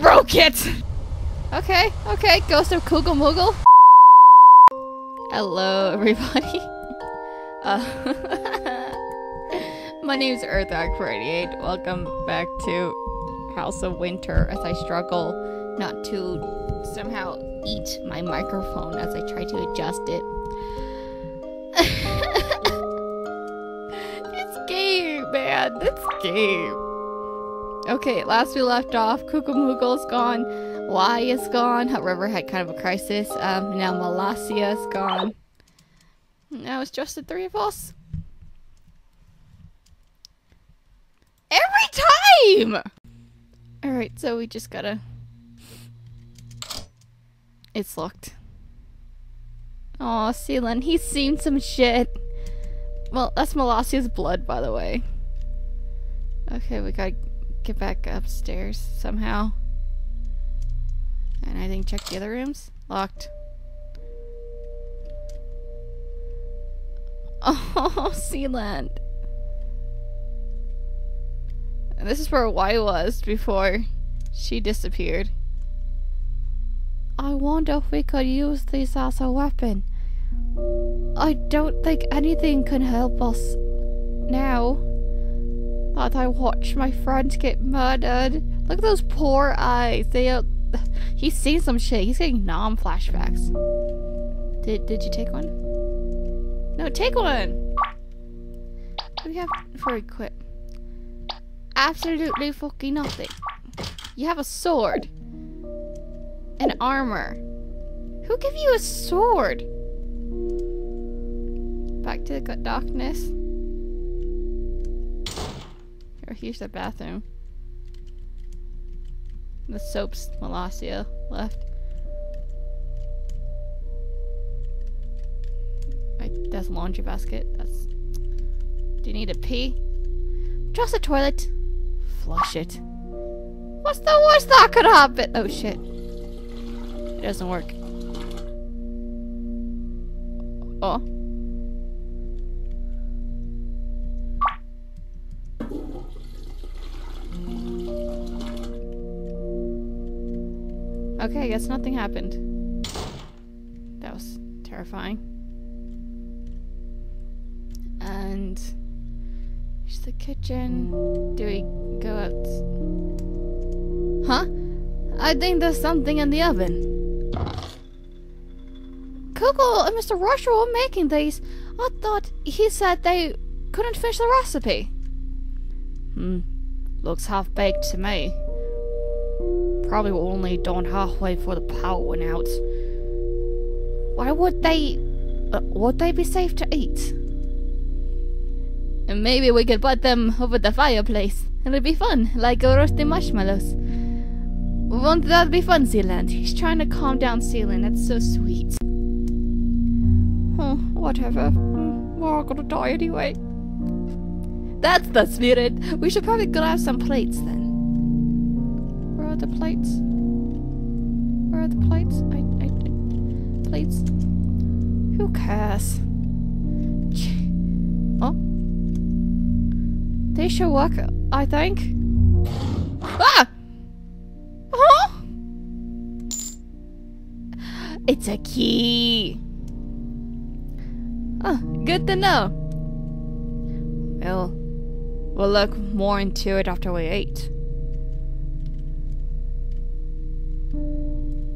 broke it! Okay, okay, Ghost of Kugelmugel. Hello, everybody. My name's Earthrocker48. Welcome back to House of Winter as I struggle not to somehow eat my microphone as I try to adjust it. This game, man, this game. Okay, last we left off, Kugelmugel's gone, Y is gone, Hutt River had kind of a crisis, now Malasia is gone. Now it's just the three of us. Every time! Alright, so we just gotta... It's locked. Aw, Sealand, he's seen some shit. Well, that's Malasia's blood, by the way. Okay, we gotta... get back upstairs somehow. And I think check the other rooms. Locked. Oh, Sealand. And this is where Y was before she disappeared. I wonder if we could use this as a weapon. I don't think anything can help us now. That I watched my friends get murdered. Look at those poor eyes. He's seen some shit. He's getting nom flashbacks. Did you take one? No, take one. What do you have for equip? Absolutely fucking nothing. You have a sword. And armor. Who gave you a sword? Back to the darkness. Here's the bathroom. The soap's Malasia left. That's a laundry basket. That's. Do you need a pee? Trust the toilet. Flush it. What's the worst that could happen? Oh shit! It doesn't work. Oh. Okay, I guess nothing happened. That was terrifying. And... here's the kitchen. Do we go out? Huh? I think there's something in the oven. Coco and Mr. Rusher were making these. I thought he said they couldn't finish the recipe. Looks half-baked to me. Probably were only done halfway before the power went out. Why would they be safe to eat? And maybe we could put them over the fireplace. It'll be fun, like roasting marshmallows. Won't that be fun, Sealand? He's trying to calm down Sealand. That's so sweet. Oh, whatever. We're all gonna die anyway. That's the spirit. We should probably grab some plates then. The plates? Where are the plates? Plates? Who cares? Oh? They should work, I think. Ah! Huh? It's a key! Oh, good to know. Well, we'll look more into it after we eat.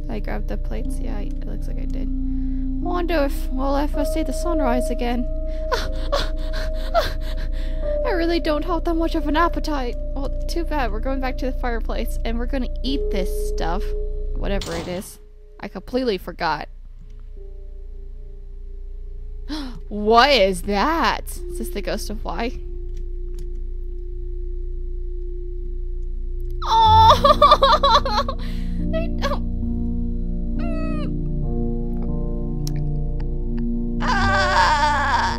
I grabbed the plates. Yeah, it looks like I did. Wonder if we'll ever see the sunrise again. I really don't have that much of an appetite. Well, too bad. We're going back to the fireplace and we're gonna eat this stuff. Whatever it is. I completely forgot. What is that? Is this the ghost of Y? Oh! I don't.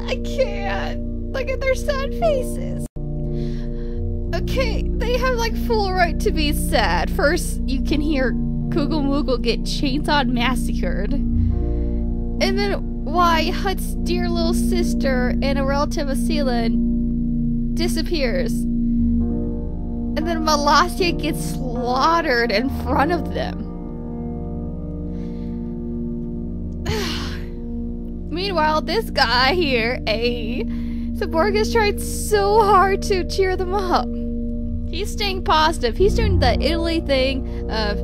I can't. Look at their sad faces. Okay, they have like full right to be sad. First, you can hear Kugelmugel get chainsawed massacred. And then why Hutt's dear little sister and a relative of Sealand disappears. And then Malasia gets slaughtered. slaughtered in front of them. Meanwhile, this guy here, Seborga, has tried so hard to cheer them up. He's staying positive. He's doing the Italy thing of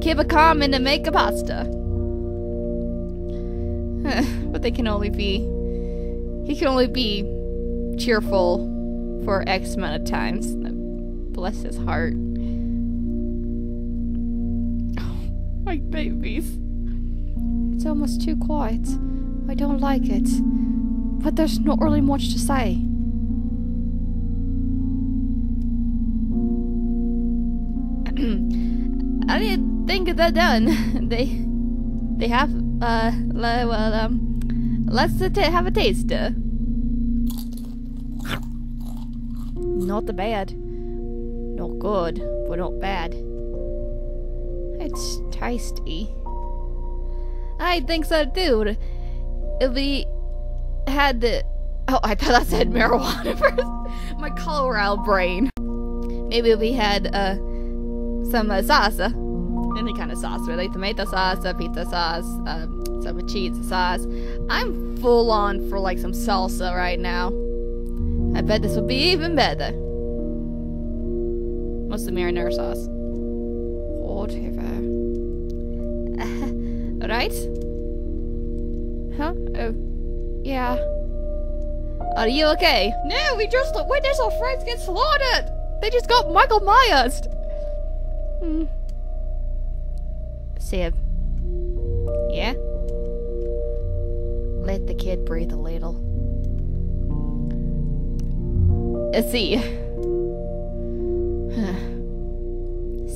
keep a comment and make a pasta. But they can only be... He can only be cheerful for X amount of times. Bless his heart. Oh, my babies. It's almost too quiet. I don't like it. But there's not really much to say. I didn't think that done. They have well let's have a taste. Not bad. Not good, but not bad. It's tasty. I think so too. We had the... Oh, I thought I said marijuana first. My Colorado brain. Maybe we had some salsa. Any kind of sauce, really. Tomato sauce, pizza sauce, some cheese sauce. I'm full on for like some salsa right now. I bet this would be even better. What's the marinara sauce? Whatever. Right? Huh? Yeah. Are you okay? No, we just look. Wait, there's our friends get slaughtered! They just got Michael Myers! Sib. Yeah? Let the kid breathe a little. Let's see.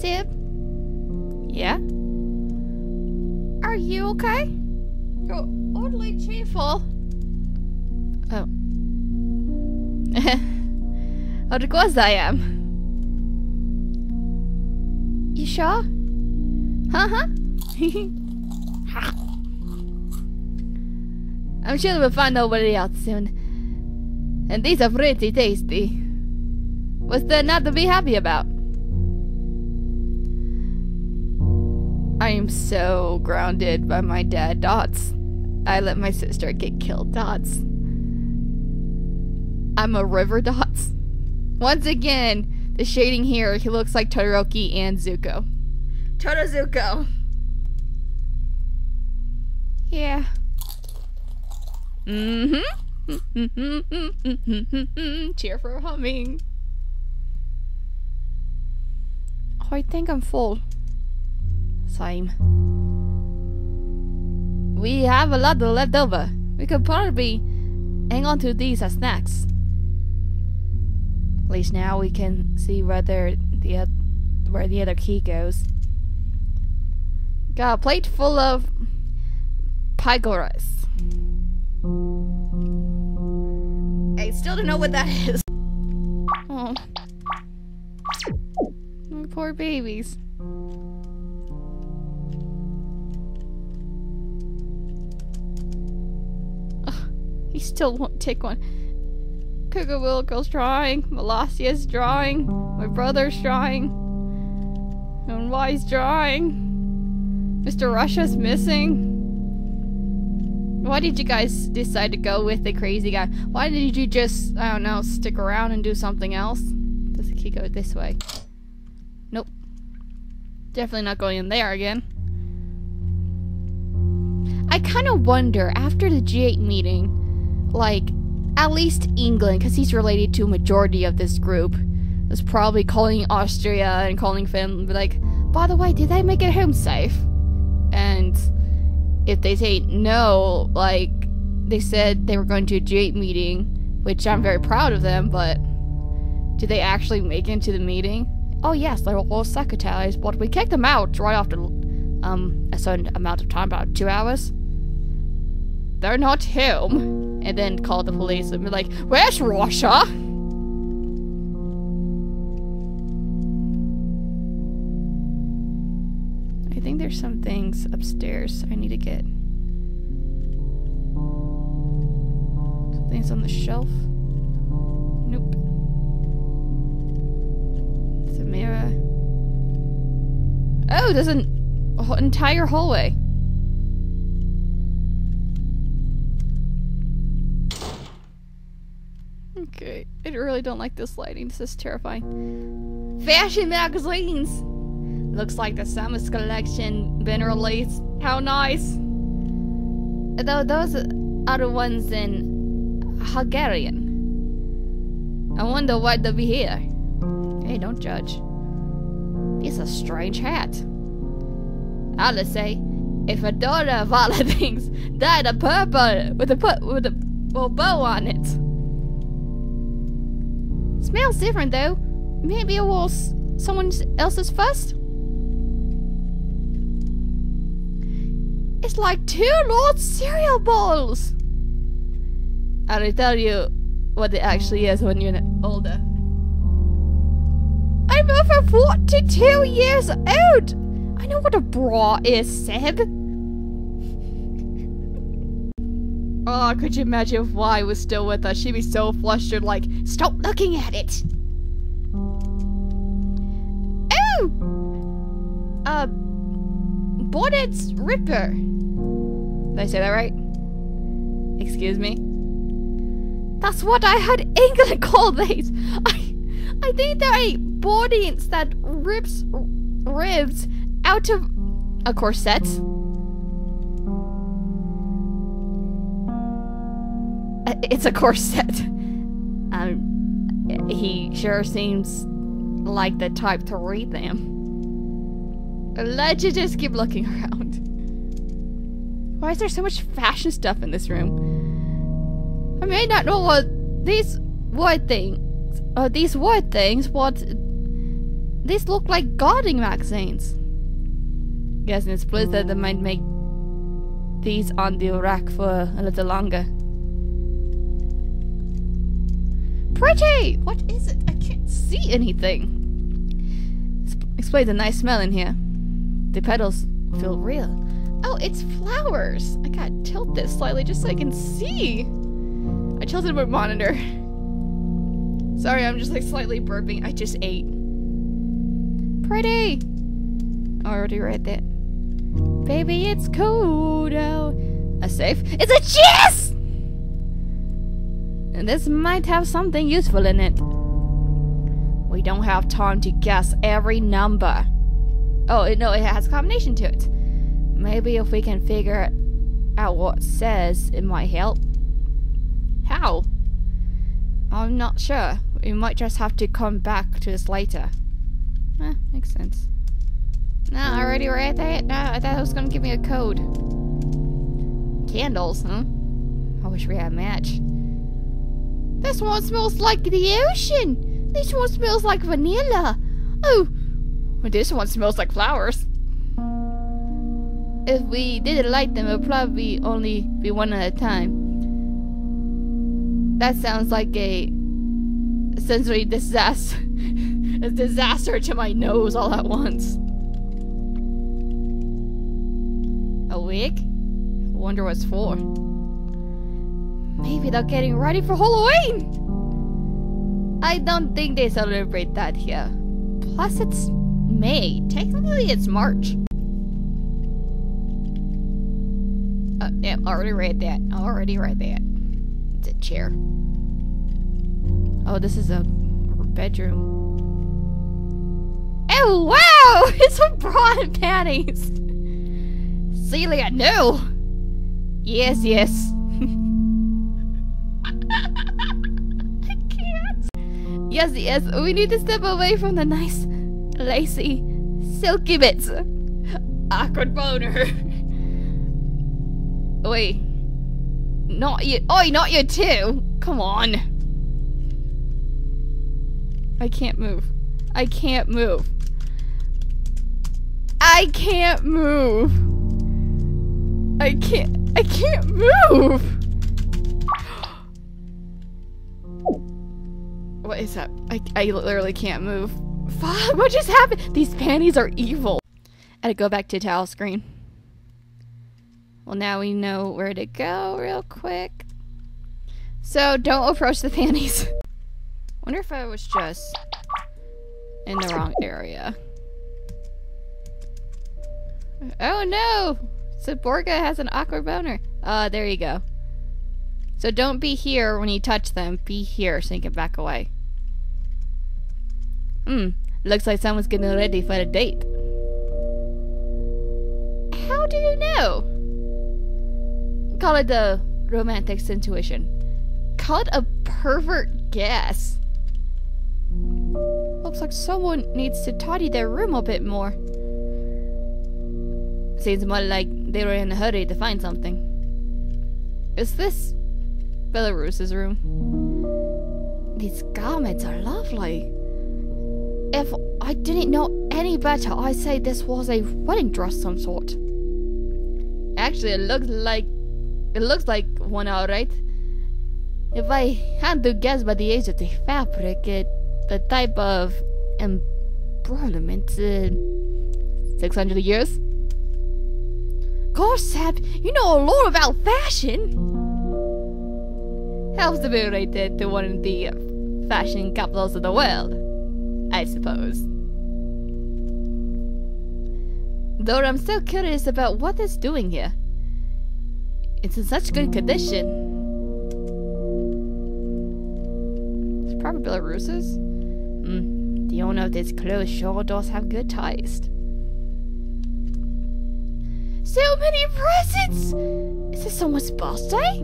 Sib? Yeah? Are you okay? You're oddly cheerful. Oh. Of course I am. You sure? Huh? I'm sure we'll find nobody else soon. And these are pretty tasty. What's there not to be happy about? I am so grounded by my dad. Dots. I let my sister get killed. Dots. I'm a river. Dots. Once again, the shading here, he looks like Todoroki and Zuko. Torozuko. Yeah. Cheer for humming. Oh, I think I'm full. Same. We have a lot left over. We could probably hang on to these as snacks. At least now we can see whether where the other key goes. Got a plate full of pygoras. I still don't know what that is. Oh, my poor babies. Ugh, he still won't take one. Kugelmugel drawing, Molossia's drawing, my brother's drawing, and Y's drawing. Mr. Rusher's missing. Why did you guys decide to go with the crazy guy? Why did you just, I don't know, stick around and do something else? Does the key go this way? Nope. Definitely not going in there again. I kind of wonder, after the G8 meeting, like, at least England, because he's related to a majority of this group, was probably calling Austria and calling Finland, be like, by the way, did I make it home safe? And if they say no, like, they said they were going to a G8 meeting, which I'm very proud of them, but did they actually make it to the meeting? Oh yes, they were all secretaries, but we kicked them out right after a certain amount of time, about 2 hours. They're not home. And then call the police and be like, where's Russia? I think there's some things upstairs I need to get. Some things on the shelf. Nope. It's a mirror. through. There's an entire hallway. Okay. I really don't like this lighting. This is terrifying. Fashion magazines! Looks like the summer's collection been released. How nice! Though those are the ones in Hungarian. I wonder why they'll be here. Hey, don't judge. It's a strange hat. I'll say, if a daughter of all the things dyed a purple with a bow on it. Smells different though. Maybe it was someone else's first. It's like two Lord cereal bowls. I'll tell you what it actually is when you're older. I'm over 42 years old! I know what a bra is, Seb! Oh, could you imagine if Y was still with us? She'd be so flustered, like, stop looking at it! Oh! Bonnet's Ripper. Did I say that right? Excuse me? That's what I heard England call these! I think they're a bonnets that rips ribs out of a corset. It's a corset. He sure seems like the type to read them. Let's just keep looking around. Why is there so much fashion stuff in this room? I may not know what these white thing. These word things, what? These look like gardening magazines. Guessing it's pleased that they might make these on the rack for a little longer. Pretty! What is it? I can't see anything. Explains a nice smell in here. The petals feel real. Oh, it's flowers! I gotta tilt this slightly just so I can see. I tilted my monitor. Sorry, I'm just like slightly burping. I just ate. Pretty! Already read that. Baby, it's cold out. A safe? It's a chest! And this might have something useful in it. We don't have time to guess every number. Oh, no, it has a combination to it. Maybe if we can figure out what it says, it might help. How? I'm not sure. We might just have to come back to this later. Eh, makes sense. No, I already read that. No, I thought it was gonna give me a code. Candles, huh? I wish we had a match. This one smells like the ocean. This one smells like vanilla. Oh, this one smells like flowers. If we didn't light them, it would probably only be one at a time. That sounds like a sensory disaster, a disaster to my nose all at once. A wig? I wonder what's for. Maybe they're getting ready for Halloween! I don't think they celebrate that here. Plus it's May. Technically it's March. Yeah, I already read that. I already read that. It's a chair. Oh, this is a bedroom. Oh, wow! It's a bra and panties! Celia, no! Yes, yes. I can't. Yes, yes, we need to step away from the nice, lacy, silky bits. Awkward boner. Wait. Not you. Oi, not you too! Come on! I can't move. I can't move. I can't move! I can't move! What is that? I literally can't move. Fuck, what just happened? These panties are evil. I had to go back to towel screen. Well, now we know where to go real quick. So, don't approach the panties. Wonder if I was just in the wrong area. Oh no! Seborga has an awkward boner. There you go. So don't be here when you touch them. Be here so you can back away. Looks like someone's getting ready for a date. How do you know? Call it the romantic intuition. Call it a pervert guess. Looks like someone needs to tidy their room a bit more. Seems more like they were in a hurry to find something. Is this Belarus's room? These garments are lovely. If I didn't know any better, I'd say this was a wedding dress of some sort. Actually, it looks like one, alright. If I had to guess by the age of the fabric, the type of embroiderment, 600 years? Gorsap, you know a lot about fashion! Helps to be rated to one of the fashion capitals of the world, I suppose. Though I'm still curious about what it's doing here. It's in such good condition. It's probably Belarus's. The owner of this clothes sure does have good taste. So many presents! Is this someone's birthday?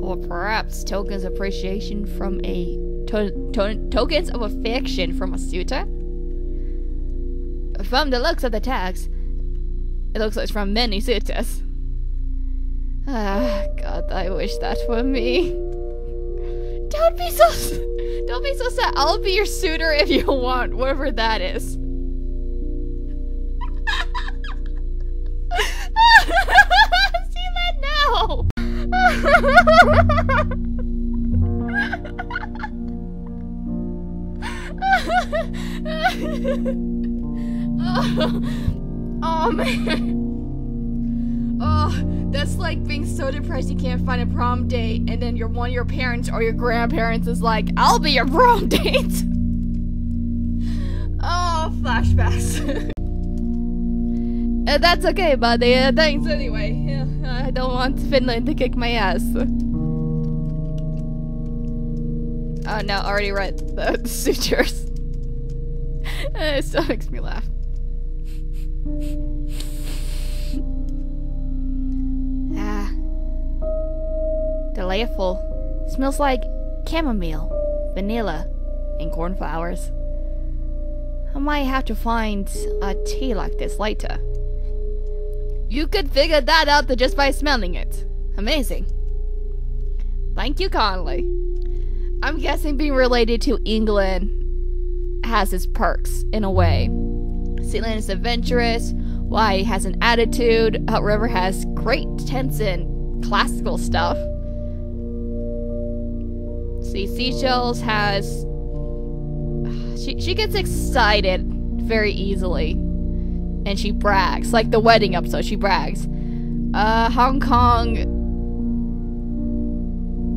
Or perhaps tokens of appreciation from a... tokens of affection from a suitor? From the looks of the tags, it looks like it's from many suitors. Ah, God, I wish that were me. Don't be so sad. I'll be your suitor if you want, whatever that is. See that now. Oh man. Oh, that's like being so depressed you can't find a prom date, and then one of your parents or your grandparents is like, I'll be your prom date. Oh, flashbacks. That's okay, buddy. Thanks anyway. I don't want Finland to kick my ass. Oh no, I already read the sutures. It still makes me laugh. Ah. Delightful. Smells like chamomile, vanilla, and cornflowers. I might have to find a tea like this later. You could figure that out just by smelling it. Amazing. Thank you kindly. I'm guessing being related to England has its perks, in a way. Sealand is adventurous, Hawaii has an attitude, Hutt River has great tents and classical stuff. See, Seashells has... She gets excited very easily. And she brags, like the wedding episode, she brags. Hong Kong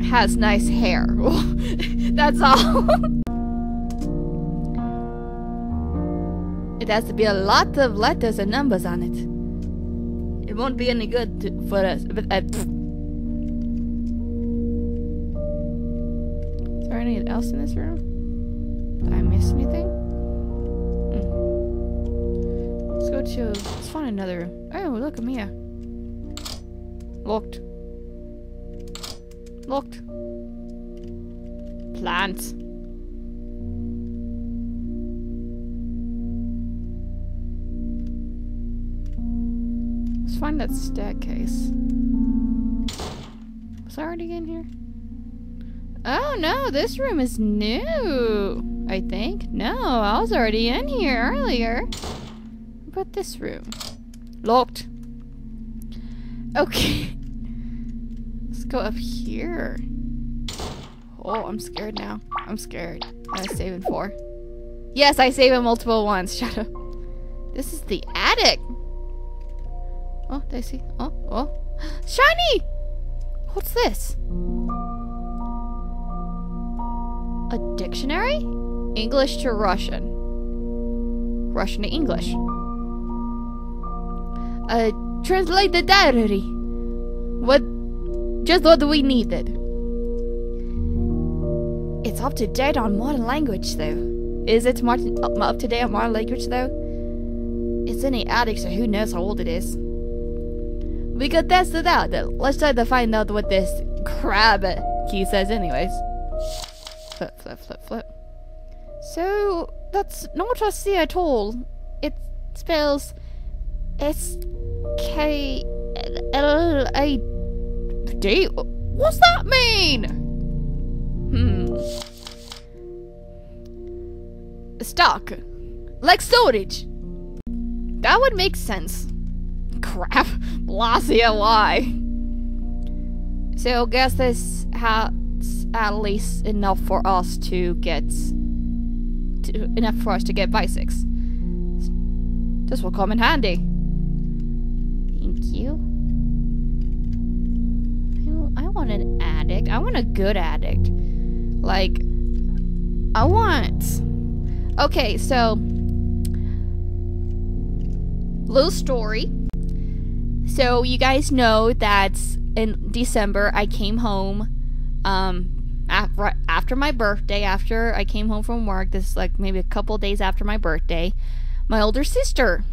has nice hair. That's all. It has to be a lot of letters and numbers on it. It won't be any good for us. But is there anything else in this room? Did I miss anything? Let's find another room. Oh, look, I'm here. Locked. Plants. Find that staircase. Was I already in here? Oh no, this room is new, I think. No, I was already in here earlier. What about this room? Locked. Okay. Let's go up here. Oh, I'm scared now. I'm scared. I was saving for. Yes, I save in multiple ones. Shut up. This is the attic. Oh, did I see? Oh. Shiny! What's this? A dictionary? English to Russian. Russian to English. Translate the diary. Just what we needed. It's up to date on modern language, though. Is it up to date on modern language, though? It's in the attic, so who knows how old it is. We could test it out. Let's try to find out what this crab key says anyways. Flip, flip, flip, flip. So, that's not Russia at all. It spells S-K-L-A-D. What's that mean? Stock. Like storage. That would make sense. Crap. Malasia, why? So, guess this has at least enough for us to get... enough for us to get basics. This will come in handy. Thank you. I want an addict. I want a good addict. Like, I want... Okay, so... Little story. So, you guys know that in December, I came home after my birthday, after I came home from work. This is like maybe a couple days after my birthday. My older sister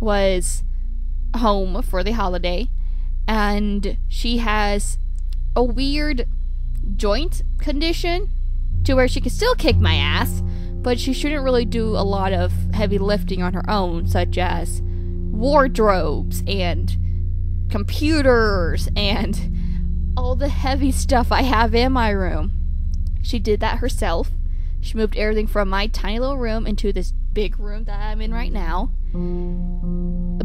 was home for the holiday, and she has a weird joint condition to where she can still kick my ass, but she shouldn't really do a lot of heavy lifting on her own, such as wardrobes and computers and all the heavy stuff I have in my room. She did that herself. She moved everything from my tiny little room into this big room that I'm in right now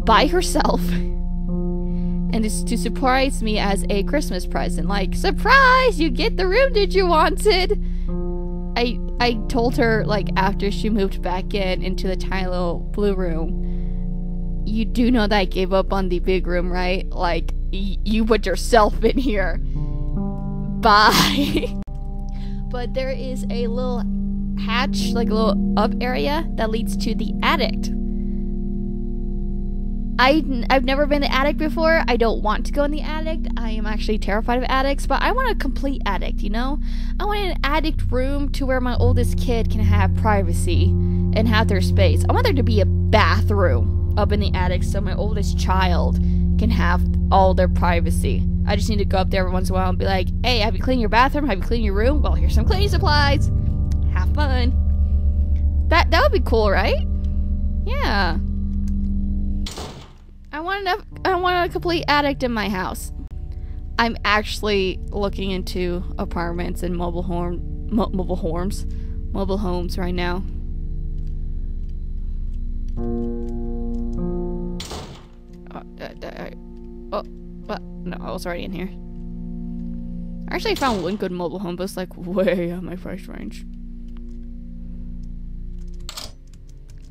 by herself. And it's to surprise me as a Christmas present. Like, surprise! You get the room that you wanted! I told her, like, after she moved back in into the tiny little blue room, you do know that I gave up on the big room, right? Like, you put yourself in here. Bye! But there is a little hatch, like a little up area that leads to the attic. I've never been in the attic before. I don't want to go in the attic. I am actually terrified of attics, but I want a complete attic, you know? I want an attic room to where my oldest kid can have privacy and have their space. I want there to be a bathroom up in the attic so my oldest child can have all their privacy. I just need to go up there every once in a while and be like, hey, have you cleaned your bathroom? Have you cleaned your room? Well, here's some cleaning supplies. Have fun. That would be cool, right? Yeah. I want a complete addict in my house. I'm actually looking into apartments and mobile homes right now. But no, I was already in here. I actually found one good mobile home, but it's like way out of my price range.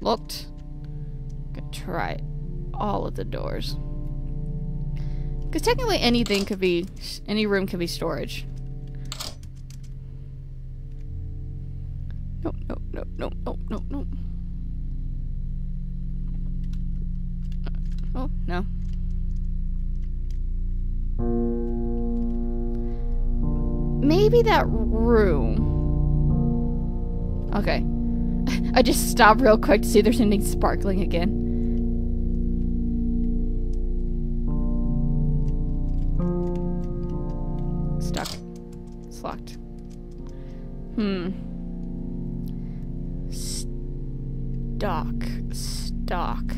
Looked. Gonna try it. All of the doors, because technically anything could be, any room could be storage. Nope, nope, nope, nope, nope, nope, nope. Oh no. Maybe that room. Okay, I just stopped real quick to see if there's anything sparkling again. Locked. Stock.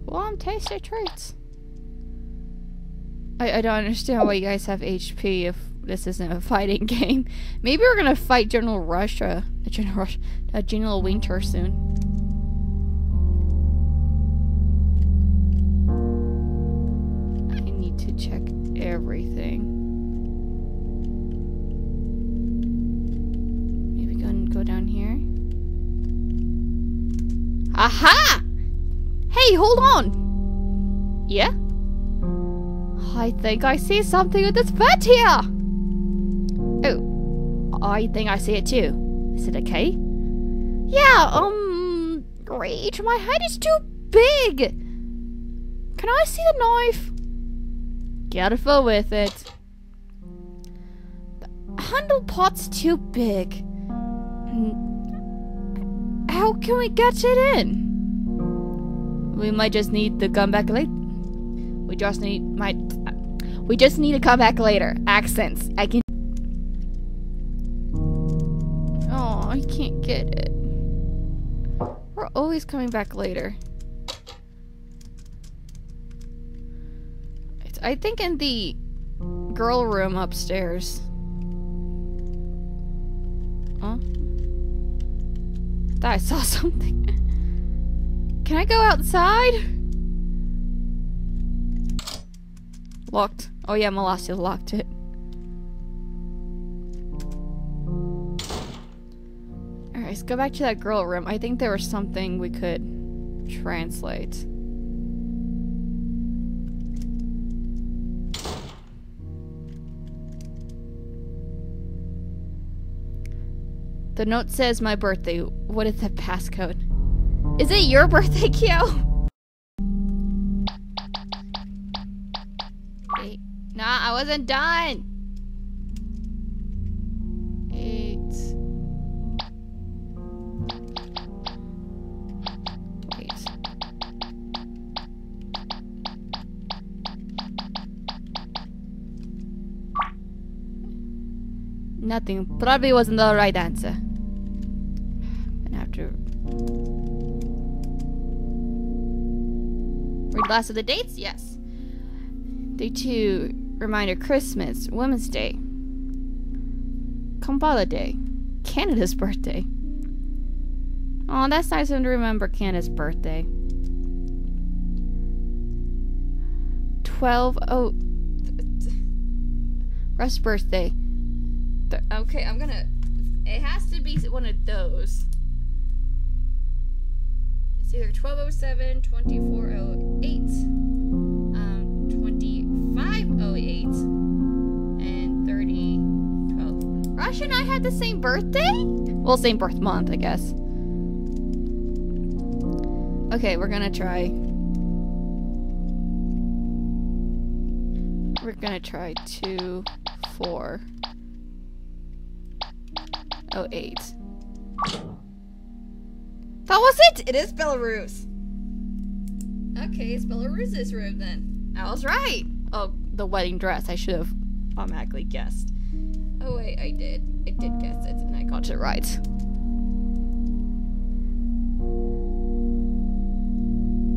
Well, I'm tasty treats. I don't understand why you guys have HP if this isn't a fighting game. Maybe we're gonna fight General Rusher, General Winter soon. Check everything. Maybe go down here. Aha! Hey, hold on! Yeah? I think I see something with this vat here! Oh, I think I see it too. Is it okay? Yeah, great. My head is too big. Can I see the knife? Careful with it. The handle pot's too big. How can we get it in? We might just need to come back later. We just need to come back later. Accents. I can. Oh, I can't get it. We're always coming back later. It's, I think, in the girl room upstairs. Huh? I thought I saw something. Can I go outside? Locked. Oh yeah, Malasia locked it. Alright, let's go back to that girl room. I think there was something we could translate. The note says my birthday. What is the passcode? Is it your birthday, Kyo? Nah, I wasn't done! 8... Wait. Nothing. Probably wasn't the right answer. I'm gonna have to... Read the last of the dates? Yes. Day 2... Reminder, Christmas, Women's Day, Kumbala Day, Canada's birthday. Oh, that's nice of him to remember Canada's birthday. 12, oh, Russ' birthday. Okay, I'm gonna, it has to be one of those. It's either 1207, 2408. 508 and 3012. Russia and I had the same birthday? Well, same birth month, I guess. Okay, we're gonna try. We're gonna try 2408. That was it! It is Belarus! Okay, it's Belarus's room then. I was right! Oh, the wedding dress. I should have automatically guessed. Oh wait, I did. I did guess it and I got it right.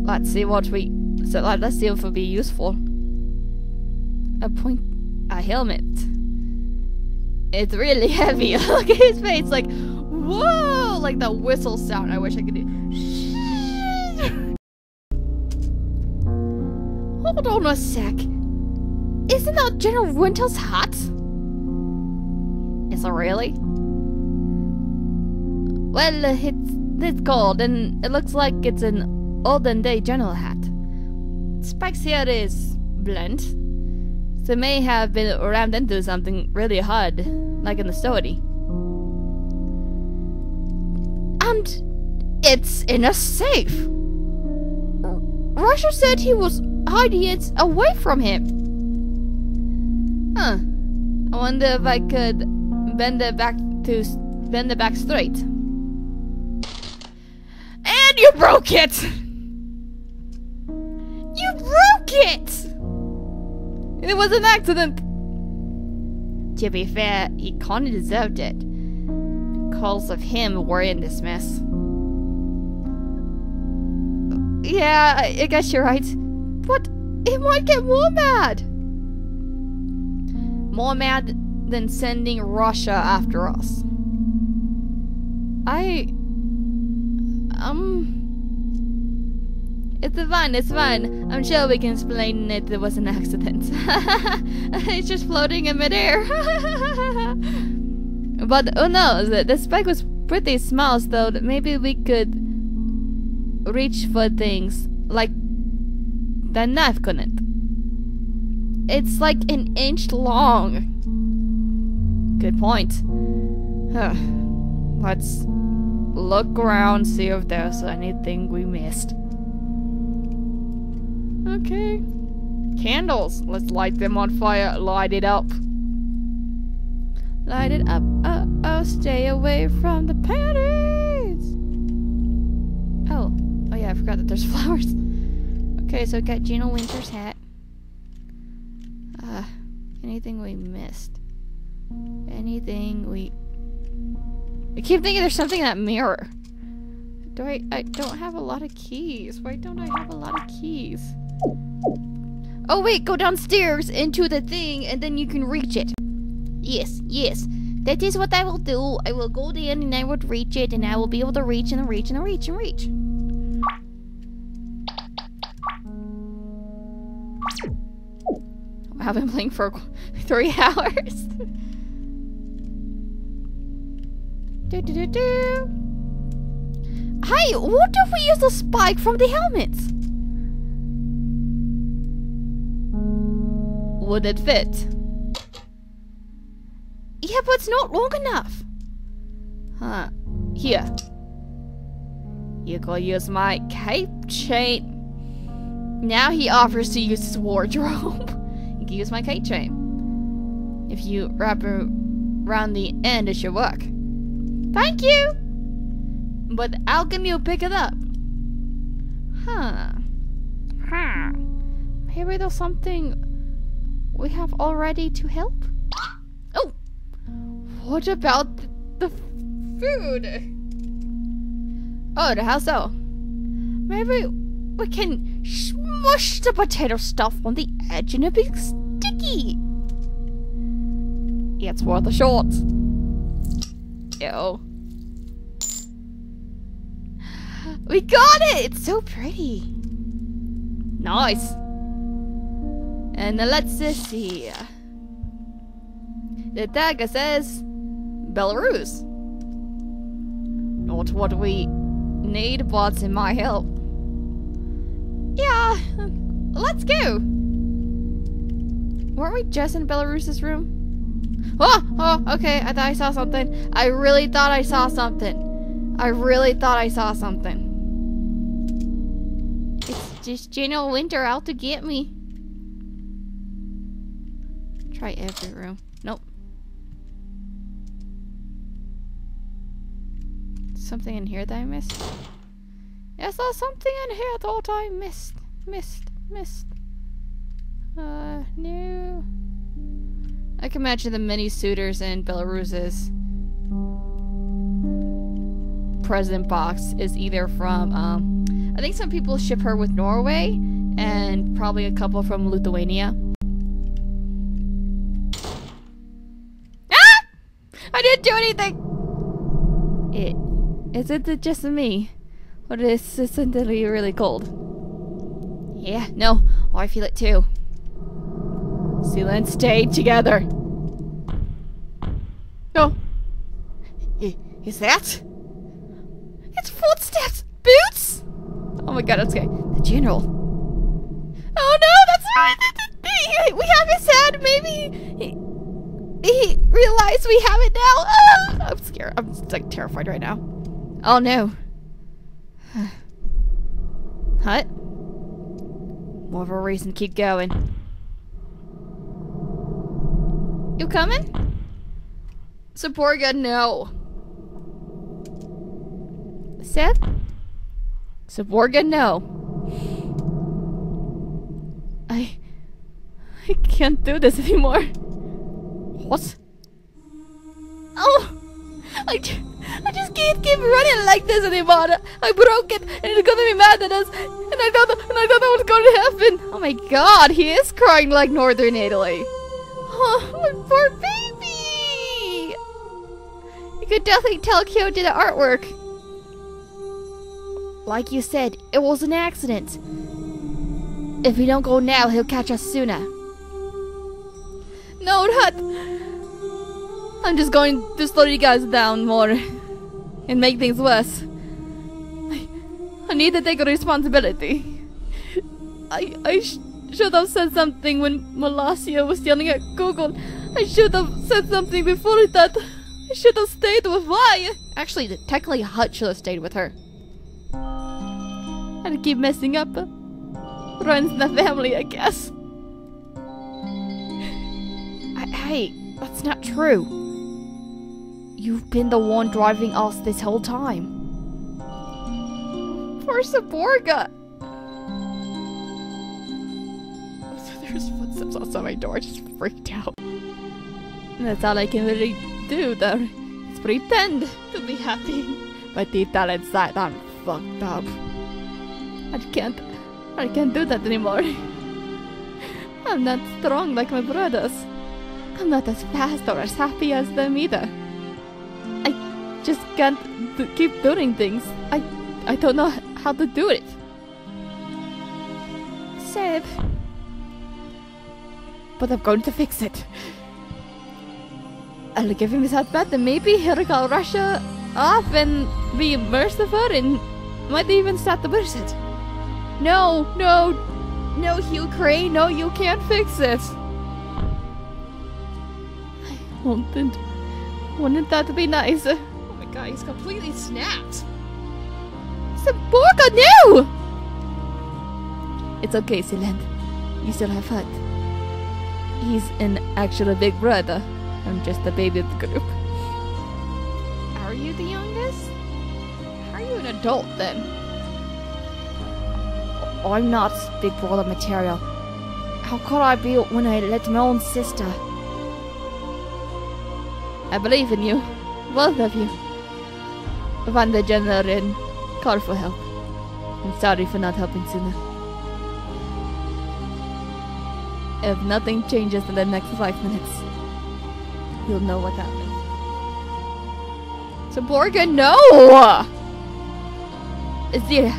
Let's see what we... So let's see if it'll be useful. A helmet. It's really heavy. Look at his face, like, whoa! Like the whistle sound. I wish I could do... Hold on a sec. Isn't that General Winter's hut? Is it really? Well, it's cold, and it looks like it's an olden-day general hat. Spikes here is blunt, so it may have been rammed into something really hard, like in the story. And it's in a safe. Rusher said he was hiding it away from him. Huh. I wonder if I could bend it back straight. And you broke it! You broke it! It was an accident. To be fair, he kinda deserved it. Calls of him were in this mess. Yeah, I guess you're right. But it might get more mad. More mad than sending Russia after us. It's fine. I'm sure we can explain it. It was an accident. It's just floating in midair. But who knows? The spike was pretty small, so maybe we could reach for things like that knife couldn't. It's like an inch long. Good point. Huh. Let's look around, see if there's anything we missed. Okay. Candles. Let's light them on fire. Light it up. Light it up. Oh, stay away from the panties. Oh yeah, I forgot that there's flowers. Okay, so we got General Winter's hat. Anything we missed? Anything we... I keep thinking there's something in that mirror. Do I don't have a lot of keys. Why don't I have a lot of keys? Oh wait, go downstairs into the thing and then you can reach it. Yes, yes. That is what I will do. I will go down and I would reach it and I will be able to reach and reach and reach and reach. I've been playing for 3 hours. Hey, what if we use the spike from the helmets? Would it fit? Yeah, but it's not long enough. Huh. Here. You go use my cape chain. Now he offers to use his wardrobe. You can use my cape chain. If you wrap it around the end, it should work. Thank you! But how can you pick it up? Huh. Huh. Maybe there's something we have already to help? Oh! What about the food? Oh, the house though. Maybe we can smush the potato stuff on the edge and it be sticky. It's worth the shorts. Ew. We got it! It's so pretty. Nice. And let's see. The tag says Belarus. Not what we need, but it might help. Yeah, let's go. Weren't we just in Belarus's room? Oh, okay, I thought I saw something. I really thought I saw something. It's just General Winter out to get me. Try every room. Nope. Something in here that I missed? Yes, there's something in here that I missed. No. I can imagine the many suitors in Belarus's president box is either from, I think some people ship her with Norway, and probably a couple from Lithuania. Ah! I didn't do anything! Is it just me? Or is it suddenly really cold? Yeah, no. Oh, I feel it too. Sealand, stay together. No. Is that? It's footsteps! Boots! Oh my god, that's okay. The general. Oh no, that's right! We have his head! Maybe he realized we have it now! Oh, I'm scared. I'm like terrified right now. Oh no. Hut? More of a reason to keep going. You coming? Seborga, no. Seth? Seborga, no. I can't do this anymore. What? Oh! I just can't keep running like this anymore. I broke it and it's gonna be mad at us. And I don't know what's gonna happen. Oh my god, he is crying like Northern Italy. Oh, my poor baby! You could definitely tell Kyo did the artwork. Like you said, it was an accident. If we don't go now, he'll catch us sooner. No, not. I'm just going to slow you guys down more and make things worse. I need to take responsibility. I should have said something when Malasia was yelling at Google. I should have said something before that. I should have stayed with Wyatt. Actually, technically, Hutt should have stayed with her. I'd keep messing up. Runs in the family, I guess. Hey, that's not true. You've been the one driving us this whole time. Poor Seborga. There's footsteps outside my door. I just freaked out. That's all I can really do, though. It's pretend to be happy. But deep down inside, I'm fucked up. I can't do that anymore. I'm not strong like my brothers. I'm not as fast or as happy as them either. I just can't keep doing things. I don't know how to do it. Seb. But I'm going to fix it. I'll give him his hotbed and maybe he'll call Russia off and be merciful and might even start to burst it. No, Ukraine, no, you can't fix it. I wanted that to be nice. Oh my god, he's completely snapped. Seborga, no! It's okay, Sealand. You still have Hutt. He's an actual big brother. I'm just the baby of the group. Are you the youngest? Are you an adult then? I'm not big brother material. How could I be when I let my own sister? I believe in you. Both of you. Van the general and call for help. I'm sorry for not helping sooner. If nothing changes in the next 5 minutes, you'll know what happened. Seborga, no! Zira.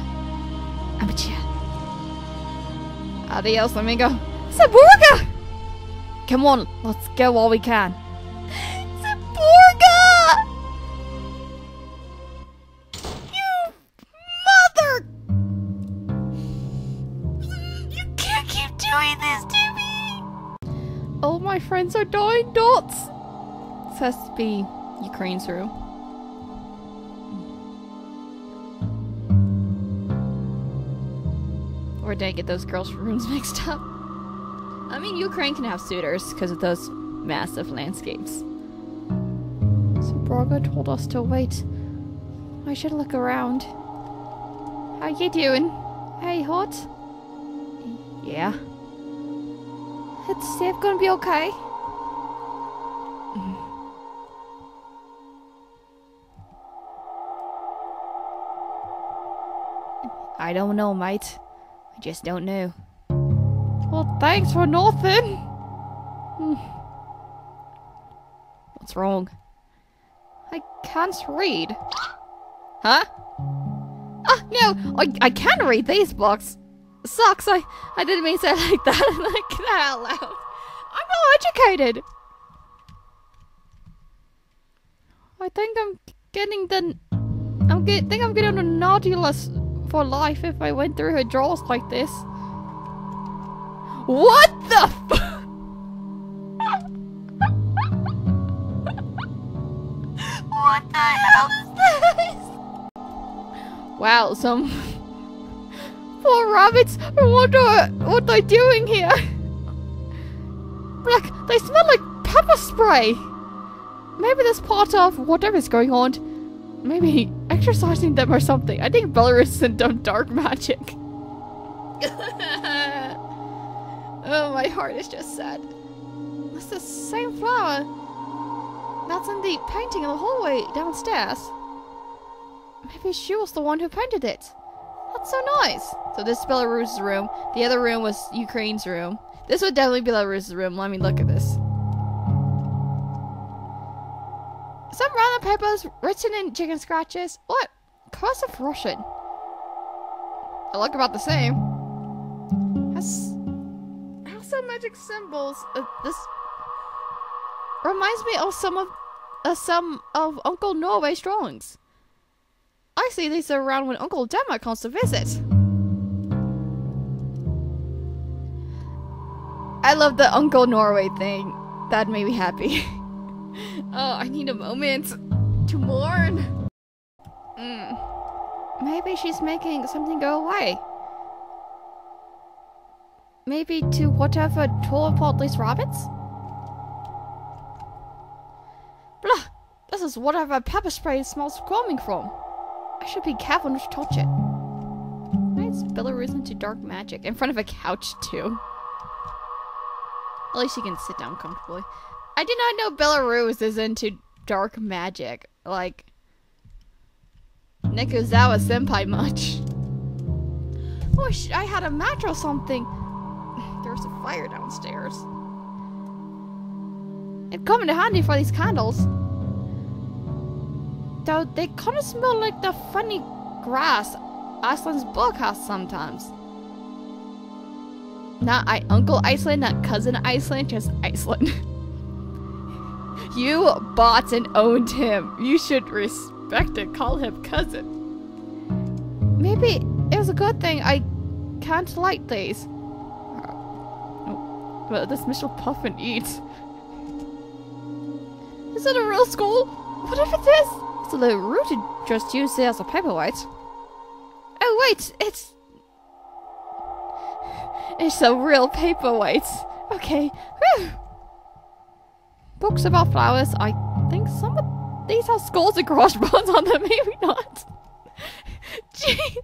Amatia. Adios, amigo. Seborga! Come on, let's go while we can. Seborga! You mother! You can't keep doing this to me! All my friends are dying, dots! This has to be Ukraine's room. Or did I get those girls' rooms mixed up? I mean, Ukraine can have suitors because of those massive landscapes. Seborga told us to wait. I should look around. How you doing? Hey, Hot? Yeah. It's safe, gonna be okay. I don't know, mate. I just don't know. Well, thanks for nothing. What's wrong? I can't read. Huh? Ah, no! I can read these books. Sucks, I didn't mean to say it like that, like that out loud. I'm not educated. I think I'm getting a Nautilus for life if I went through her drawers like this. What the f- What the hell is this? Wow, some poor rabbits! What they doing here? Like, they smell like pepper spray! Maybe that's part of whatever's going on. Maybe exercising them or something. I think Belarus sent them dark magic. Oh, my heart is just sad. That's the same flower that's in the painting in the hallway downstairs. Maybe she was the one who painted it. That's so nice! So this is Belarus's room. The other room was Ukraine's room. This would definitely be Belarus's room. Let me look at this. Some random papers written in chicken scratches. What? Curse of Russian. They look about the same. Has some magic symbols. This reminds me of some of Uncle Norway's drawings. I see these are around when Uncle Dema comes to visit. I love the Uncle Norway thing. That made me happy. Oh, I need a moment to mourn. Maybe she's making something go away. Maybe to whatever Torvald Lees Roberts? Blah! This is whatever pepper spray smells coming from. I should be careful not to touch it. Why is Belarus into dark magic? In front of a couch, too. At least you can sit down comfortably. I did not know Belarus is into dark magic. Like... Nikozawa-senpai much. Wish I had a match or something. There's a fire downstairs. It'd come in handy for these candles. Though they kind of smell like the funny grass Iceland's bog has sometimes. Not Uncle Iceland, not Cousin Iceland, just Iceland. You bought and owned him. You should respect and call him cousin. Maybe it was a good thing I can't light these. Oh, well, this Mitchell puff and eat. Is it a real school? What if it is? It's a little rude to just use it as a paperweight. Oh wait, it's a real paperweight. Okay. Whew. Books about flowers. I think some of these have skulls and crossbones on them. Maybe not. Jeez.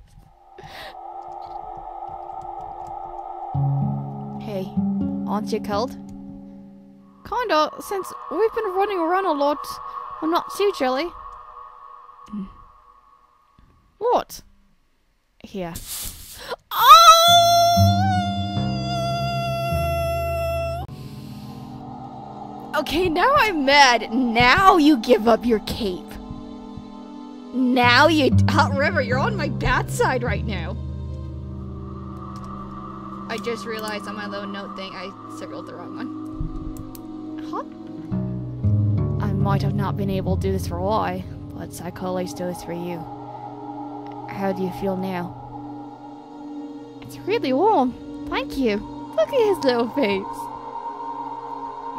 Hey, aren't you cold? Kinda, since we've been running around a lot. I'm not too jelly. What? Here. Oh! Okay, now I'm mad. Now you give up your cape. Now you... Hutt River, you're on my bad side right now. I just realized on my low note thing, I circled the wrong one. Huh? I might have not been able to do this for a while, but psychologists do this for you. How do you feel now? It's really warm. Thank you. Look at his little face.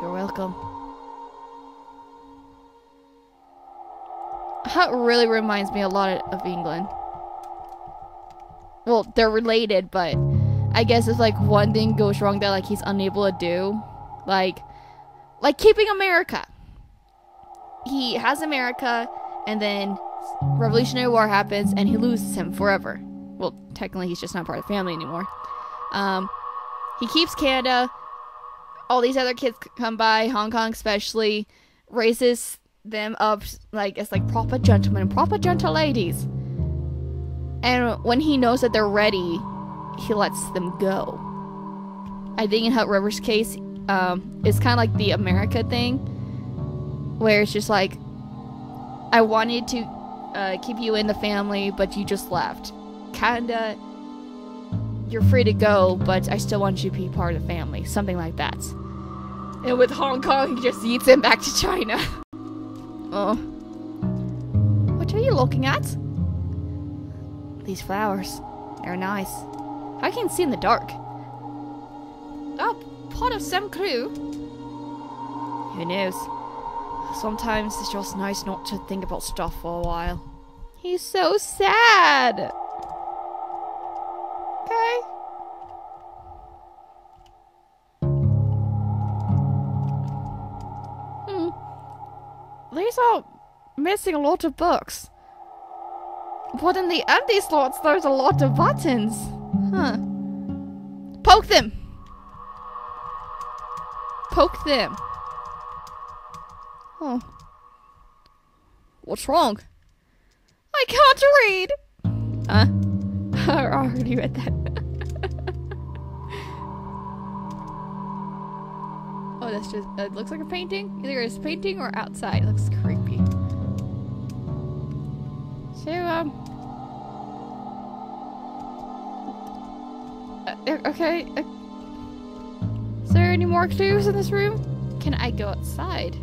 You're welcome. That really reminds me a lot of England. Well, they're related, but... I guess it's like one thing goes wrong that like he's unable to do. Like keeping America. He has America, and then Revolutionary War happens, and he loses him forever. Well, technically he's just not part of the family anymore. He keeps Canada. All these other kids come by, Hong Kong especially, raises them up like as like proper gentlemen and proper gentle ladies. And when he knows that they're ready, he lets them go. I think in Hutt River's case, it's kind of like the America thing, where it's just like, I wanted to keep you in the family, but you just left. Kinda, you're free to go, but I still want you to be part of the family. Something like that. And with Hong Kong, he just eats him back to China. Oh. What are you looking at? These flowers. They're nice. I can see in the dark. Oh, part of some crew. Who knows? Sometimes it's just nice not to think about stuff for a while. He's so sad. Okay. These are missing a lot of books. But in the empty slots, there's a lot of buttons. Huh. Poke them! Poke them. Huh. What's wrong? I can't read! Huh? I already read that. Oh, that's just... It looks like a painting. Either it's painting or outside. It looks creepy. So, okay. Is there any more clues in this room? Can I go outside?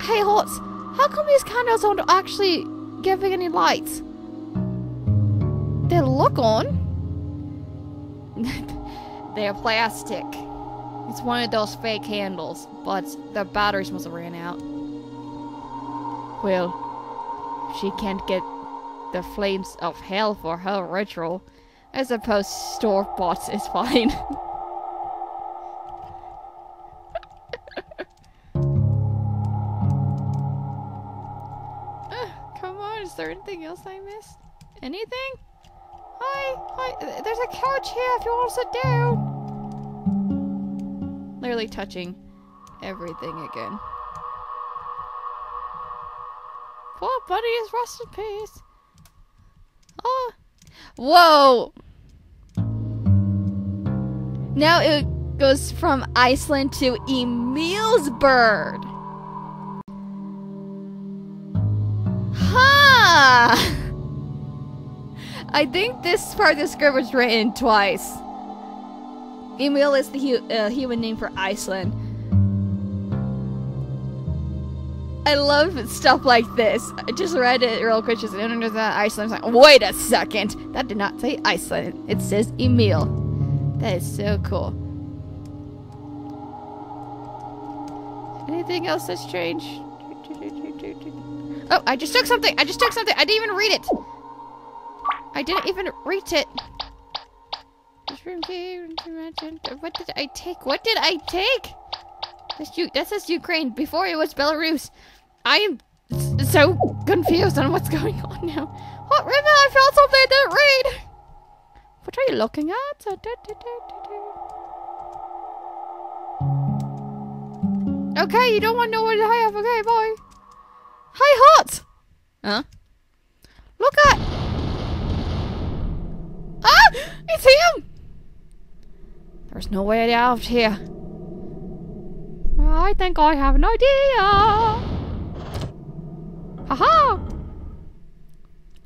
Hey, Hots! How come these candles aren't actually giving any lights? They look on. They are plastic. It's one of those fake handles, but the batteries must have ran out. Well, she can't get the flames of hell for her ritual. I suppose store-bought is fine. Come on, is there anything else I missed? Anything? Hi, there's a couch here if you want to sit down. Literally touching everything again. Poor buddy is rest in peace. Oh. Whoa! Now it goes from Iceland to Emil's bird. Ha! Huh. I think this part of the script was written twice. Emil is the human name for Iceland. I love stuff like this. I just read it real quick. Just under that Iceland. I was like, wait a second. That did not say Iceland. It says Emil. That is so cool. Anything else that's strange? Oh, I just took something. I just took something. I didn't even read it. I didn't even read it. What did I take? What did I take? That says Ukraine. Before it was Belarus. I am so confused on what's going on now. What river? I found something I didn't read. What are you looking at? Okay, you don't want to know what I have. Okay, boy. Hi, Hot. Huh? Look at. Ah! It's him. There's no way out here. I think I have an idea! Haha!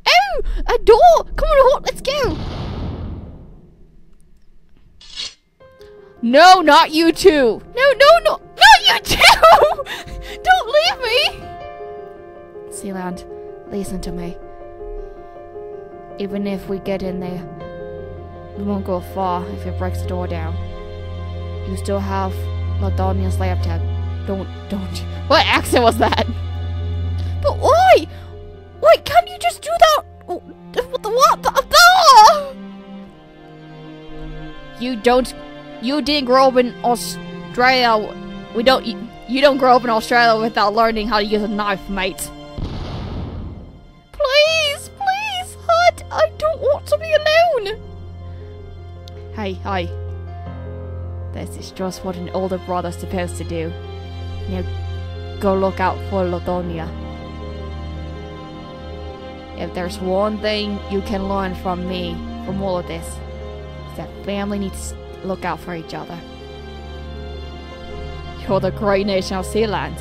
Oh! A door! Come on, Hot, let's go! No, not you two! No, no, no! Not you two! Don't leave me! Sealand, listen to me. Even if we get in there, we won't go far if it breaks the door down. You still have Ladonia's laptop. Don't. What accent was that? But why? Why can't you just do that? What? You don't. You didn't grow up in Australia. We don't. You don't grow up in Australia without learning how to use a knife, mate. Please, please, Hud. I don't want to be alone. Hey. This is just what an older brother's supposed to do. Now, go look out for Ladonia. If there's one thing you can learn from me, from all of this, is that family needs to look out for each other. You're the great nation of Sealand.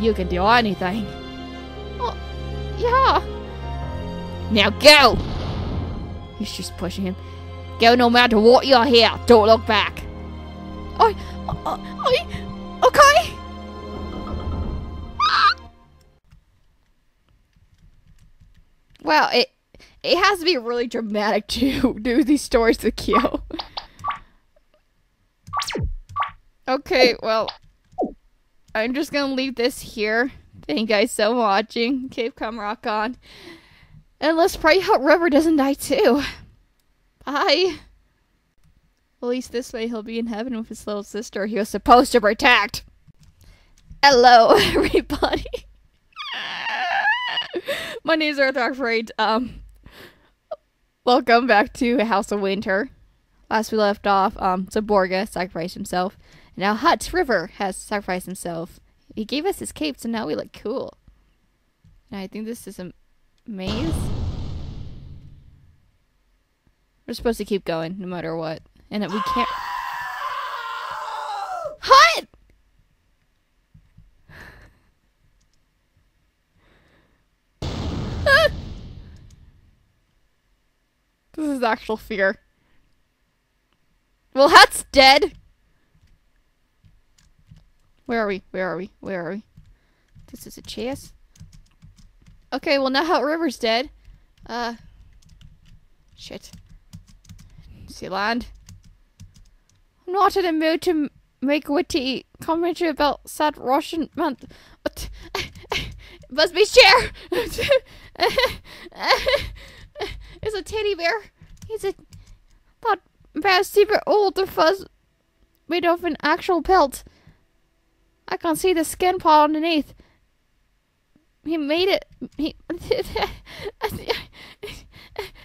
You can do anything. Oh, yeah. Now go! He's just pushing him. Go no matter what, you're here. Don't look back. Okay. Well, it has to be really dramatic to do these stories to Kyo. Okay, well, I'm just gonna leave this here. Thank you guys so much for watching. Keep come rock on, and let's pray Hutt River doesn't die too. Bye. At least this way he'll be in heaven with his little sister he was supposed to protect. Hello, everybody. My name is Earthrocker48. Welcome back to House of Winter. Last we left off, Seborga sacrificed himself. Now Hutt River has sacrificed himself. He gave us his cape, so now we look cool. And I think this is a maze. We're supposed to keep going, no matter what. And that we can't. Hut! Ah! This is actual fear. Well, Hut's dead. Where are we? This is a chase. Okay, well now Hutt River's dead. Shit. Sealand. Not in the mood to make witty commentary about sad Russian month. Must be share. It's a teddy bear. He's a thought past super old the fuzz made of an actual pelt. I can see the skin paw underneath. He made it. He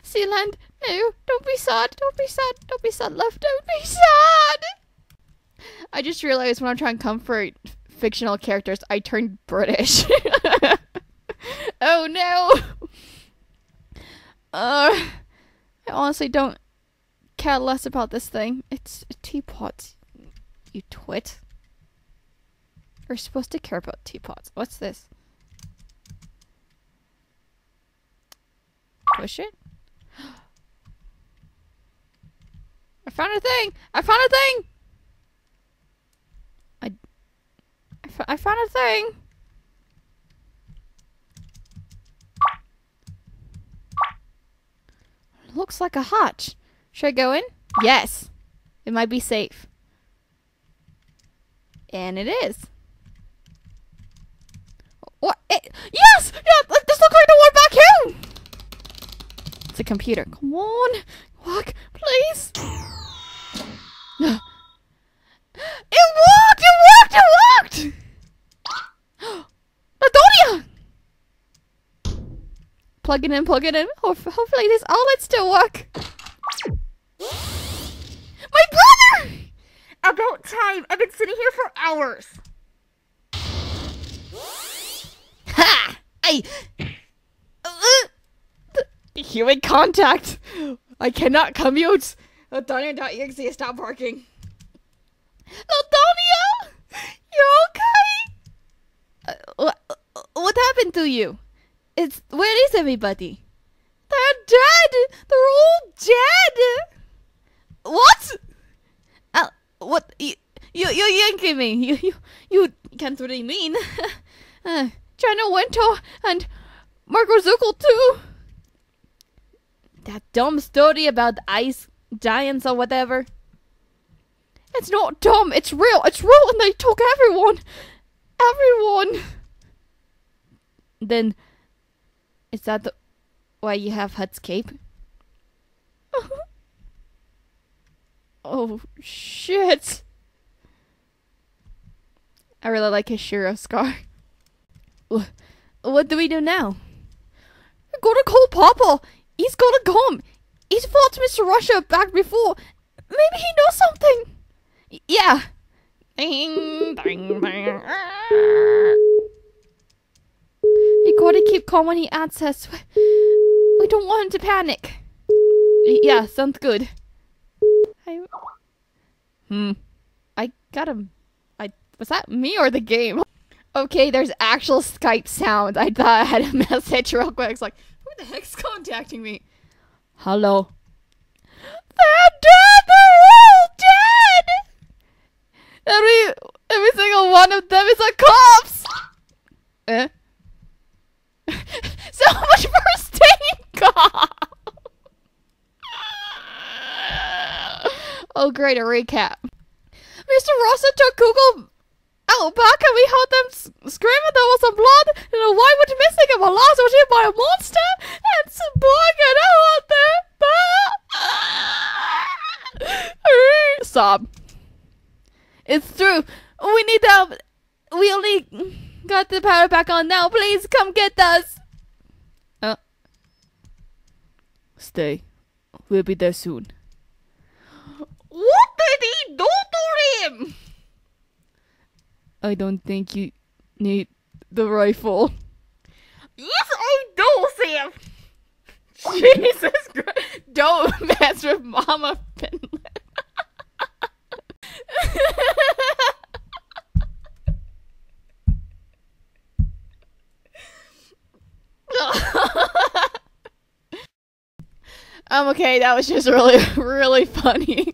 Sealand, no, don't be sad, don't be sad, don't be sad, love, don't be sad. I just realized when I'm trying to comfort fictional characters, I turned British. Oh no. I honestly don't care less about this thing. It's a teapot, you twit. You're supposed to care about teapots. What's this? Push it? I found a thing! I found a thing! I found a thing! It looks like a hutch. Should I go in? Yes! It might be safe. And it is. What? Yes! Yeah, this looks like the one back here! It's a computer. Come on, walk, please. No. It walked! It walked! It walked! Ladonia! Plug it in. Plug it in. Hopefully, these outlets still work. My brother! About time. I've been sitting here for hours. Ha! Human contact! I cannot commute! Ladonia.exe, stop barking. Ladonia! You're okay? What happened to you? It's... Where is everybody? They're dead! They're all dead! What? What? You're yanking me. You can't really mean. General Winter and Marco Zuckel too. That dumb story about the ice giants or whatever. It's not dumb, it's real. It's real and they took everyone. Everyone. Then, is that why you have Hutt's cape? Oh, shit. I really like his Shiro scar. What do we do now? We're gonna call Papa. He's gotta come. He's fought Mr. Rusher back before. Maybe he knows something. Yeah. Ding, ding, ding. You gotta keep calm when he answers. We don't want him to panic. Yeah, sounds good. I got him. Was that me or the game? Okay, there's actual Skype sound. I thought I had a message real quick. It's like, the heck's contacting me? Hello. They're dead! They're all dead! Every single one of them is a corpse! Eh? So much for staying calm! Oh great, a recap. Mr. Rosa took Kugelmugel out back and we heard them screaming. There was some blood and a wife was missing and Malasia was hit by a monster and Seborga out there. Sob. It's true. We need help. We only got the power back on now. Please come get us. Stay. We'll be there soon. What did he do to him? I don't think you need the rifle. Yes, I do, Sam! Jesus Christ! Don't mess with Mama Finland. Okay, that was just really, really funny.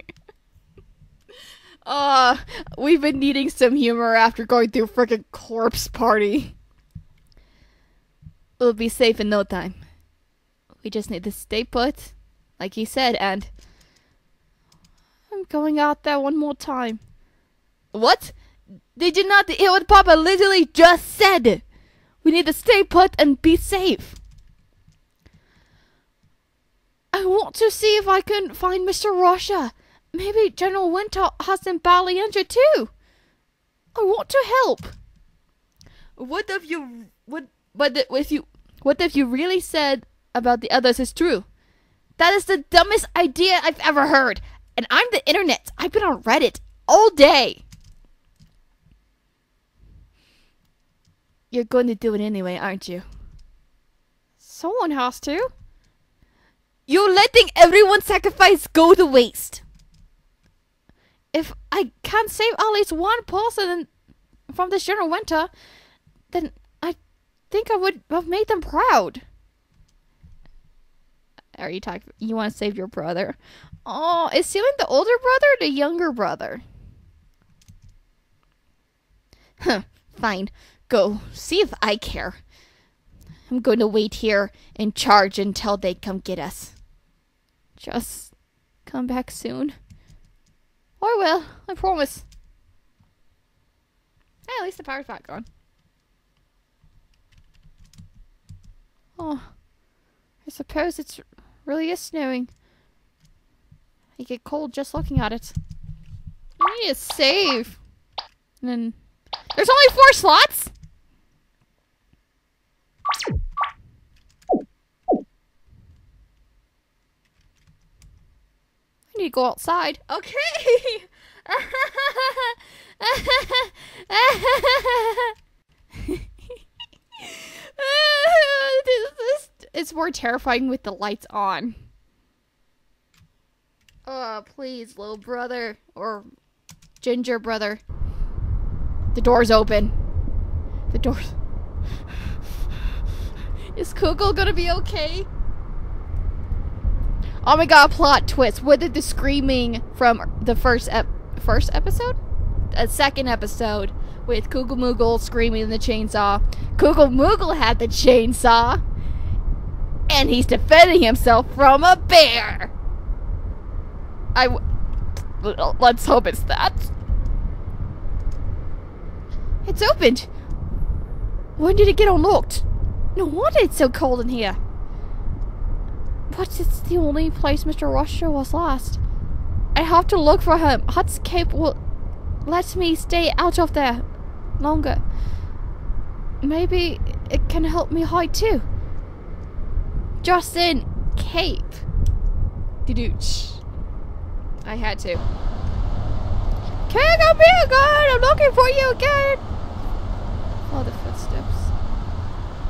We've been needing some humor after going through frickin' corpse party. We'll be safe in no time. We just need to stay put, like he said, and... I'm going out there one more time. What? They did not hear what Papa literally just said. We need to stay put and be safe. I want to see if I can find Mr. Rusher. Maybe General Winter has him badly injured too. I want to help. What if you really said about the others is true? That is the dumbest idea I've ever heard. And I'm the internet. I've been on Reddit all day. You're going to do it anyway, aren't you? Someone has to. You're letting everyone's sacrifice go to waste. If I can't save at least one person from this General Winter, then I think I would have made them proud. Are you talking? You want to save your brother? Oh, is Sealand the older brother or the younger brother? Huh, fine. Go see if I care. I'm going to wait here and charge until they come get us. Just come back soon. Or will, I promise. Hey, at least the power's back on. Oh, I suppose it really is snowing. I get cold just looking at it. I need to save. And then there's only 4 slots. I need to go outside. Okay. It's more terrifying with the lights on. Oh, please, little brother or ginger brother. The door's open. The door's... Is Kugelmugel gonna be okay? Oh my god, plot twist. What did the screaming from the first episode? A second episode with Kugelmugel screaming in the chainsaw. Kugelmugel had the chainsaw and he's defending himself from a bear. Let's hope it's that. It's opened. When did it get unlocked? No wonder it's so cold in here. But it's the only place Mr. Rusher was last. I have to look for him. Hutt's cape will let me stay out of there longer. Maybe it can help me hide too. Just in cape. Didooch. I had to. Can't come here, God! I'm looking for you again! Oh, the footsteps.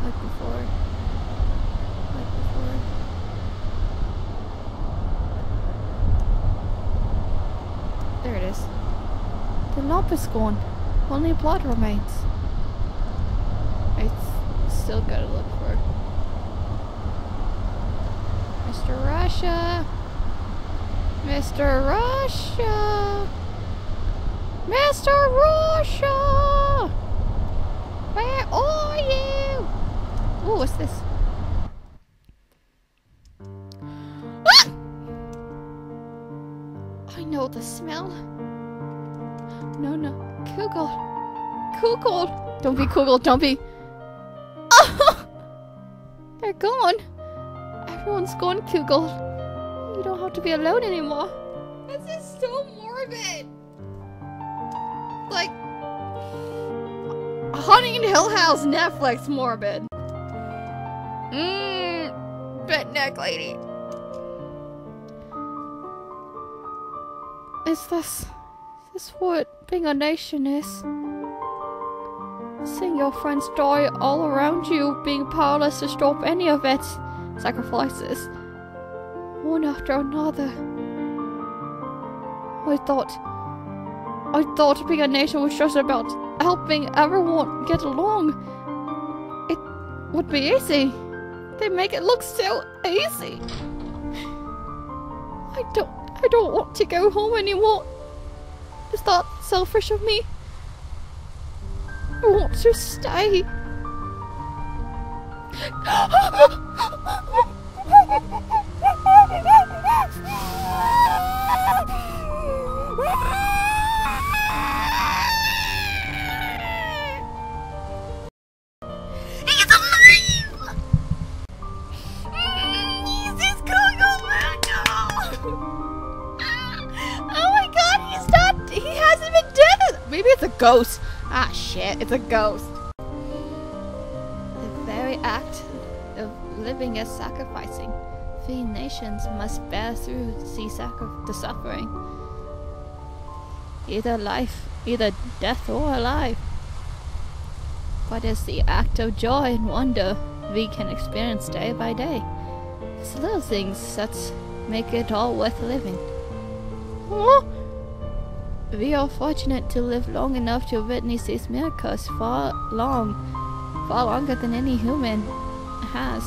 Like before. Like before. There it is. The lamp is gone. Only blood remains. I still gotta look for Mr. Russia. Mr. Russia. Mr. Rusher! Where are you? Oh, what's this? Ah! I know the smell. No, no. Kugelmugel. Kugelmugel. Don't be Kugelmugel, don't be. Oh! They're gone. Everyone's gone, Kugelmugel. You don't have to be alone anymore. This is so morbid. Like Haunting Hill House Netflix morbid. Bent neck lady. Is this what being a nation is? Seeing your friends die all around you, being powerless to stop any of it. Sacrifices, one after another. I thought being a nation was just about helping everyone get along. It would be easy. They make it look so easy. I don't want to go home anymore. Is that selfish of me? I want to stay. ghost. Ah, shit, it's a ghost. The very act of living is sacrificing. Free nations must bear through the suffering. Either death or alive. What is the act of joy and wonder we can experience day by day? These little things such make it all worth living. Oh! We are fortunate to live long enough to witness these miracles far longer than any human has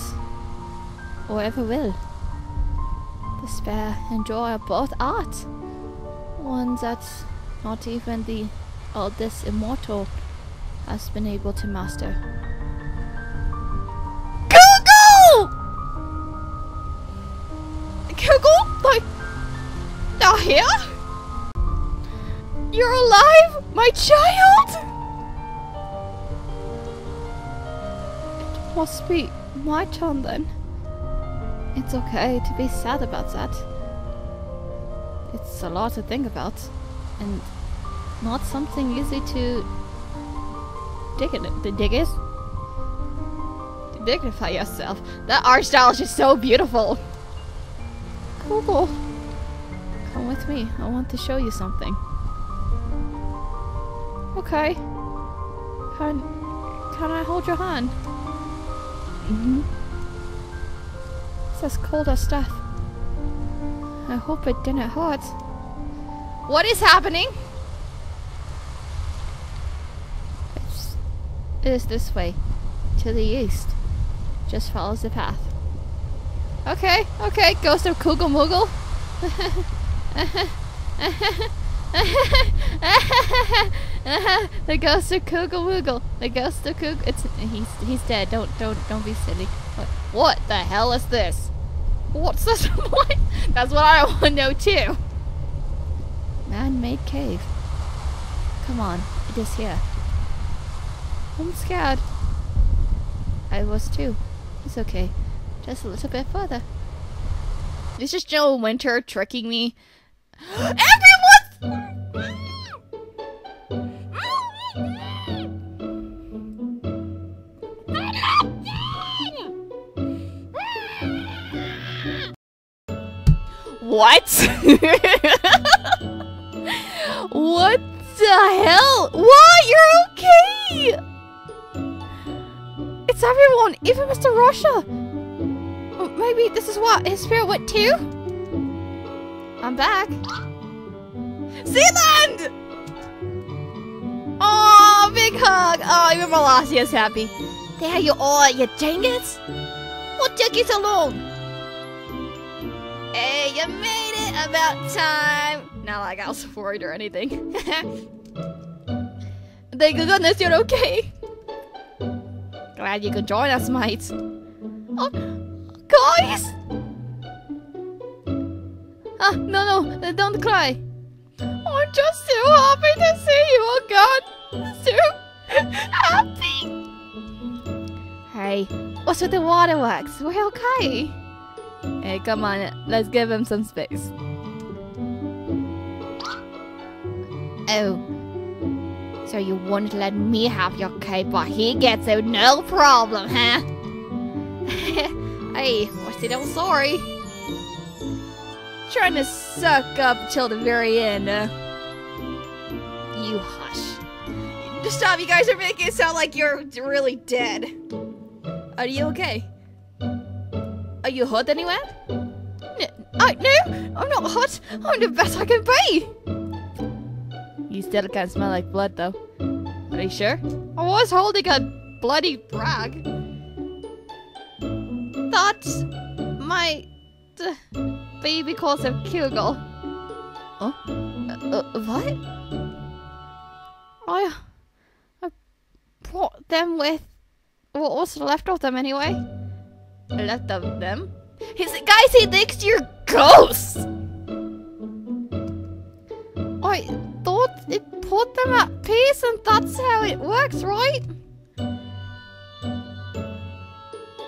or ever will. Despair and joy are both art. One that's not even the oldest immortal has been able to master. Kugelmugel! Kugelmugel? Like... now here? You're alive, my child? It must be my turn then. It's okay to be sad about that. It's a lot to think about, and not something easy to dignify yourself. That art style is just so beautiful. Cool. Come with me. I want to show you something. Okay. Can I hold your hand? Mm-hmm. It's as cold as death. I hope it didn't hurt. What is happening? It is this way, to the east. Just follows the path. Okay, okay, ghost of Kugelmugel. The ghost of Kugelmugel. The ghost of Kugel. It's he's dead. Don't be silly. What the hell is this? What's this? What? That's what I want to know too. Man-made cave. Come on, it is here. I'm scared. I was too. It's okay. Just a little bit further. This is General Winter tricking me. Everyone's... What? What the hell? What? You're okay! It's everyone, even Mr. Rusher! Maybe this is what his spirit went to? I'm back. Sealand! Oh, big hug! Oh, even Malasia's happy. There you are, you dingus! What took you so long? Hey, you made it about time! Not like I was worried or anything. Thank goodness you're okay! Glad you could join us, mate. Oh, guys! Ah, no, don't cry. I'm just so happy to see you, oh god! So happy! Hey, what's with the waterworks? We're okay. Hey, come on, let's give him some space. Oh. So you won't let me have your cake, but he gets it no problem, huh? Hey, what's it all sorry? Trying to suck up till the very end, You hush. Just stop, you guys are making it sound like you're really dead. Are you okay? Are you hurt anywhere? No, I'm not hurt. I'm the best I can be. You still can't smell like blood, though. Are you sure? I was holding a bloody rag. That's my baby calls him Kugel. Huh? What? I brought them with what was left of them anyway. Left of them? Guys, he thinks you're ghosts. I thought it put them at peace, and that's how it works, right?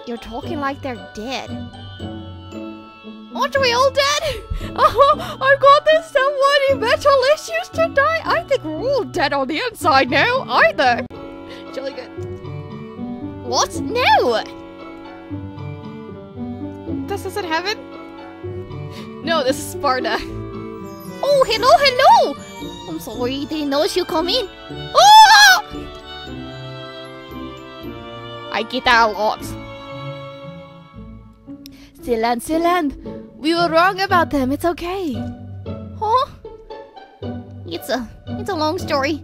You're talking like they're dead. Aren't we all dead? Oh, I've got this so many mental issues tonight. I think we're all dead on the inside now, either. Jolly good. What? No! This isn't heaven? No, this is Sparta. Oh, hello, hello! I'm sorry, didn't notice you come in. Oh! I get that a lot. Sealand, Sealand. We were wrong about them, it's okay. Huh? It's a long story.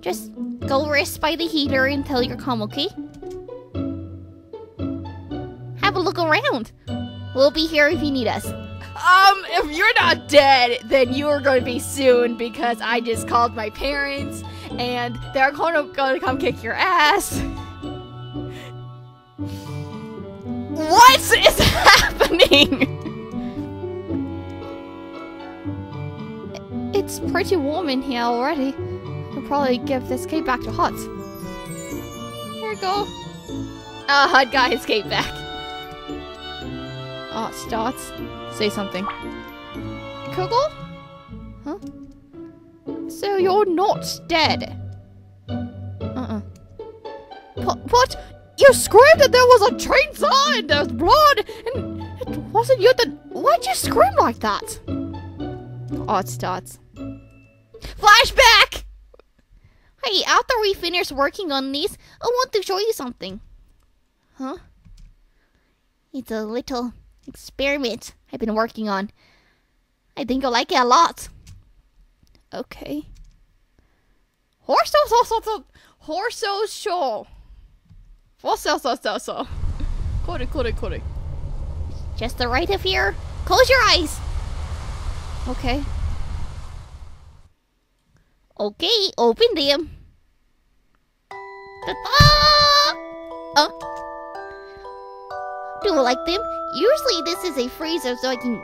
Just go rest by the heater until you're calm, okay? Have a look around. We'll be here if you need us. If you're not dead, then you are going to be soon, because I just called my parents, and they're going to come kick your ass. What is happening? It's pretty warm in here already. I'll probably give this cape back to Hutt. Here we go. Hutt got his cape back. Oh, it starts. Say something. Kugel? Huh? So you're not dead? What? You screamed and there was a chainsaw and there was blood and it wasn't you that... Why'd you scream like that? Oh, it starts. Flashback! Hey, after we finish working on these, I want to show you something. Huh? It's a little experiment I've been working on. I think you'll like it a lot. Okay. Horso show. Just the right of here. Close your eyes. Okay. Okay, open them. Ta-da! Do you like them? Usually this is a freezer so I can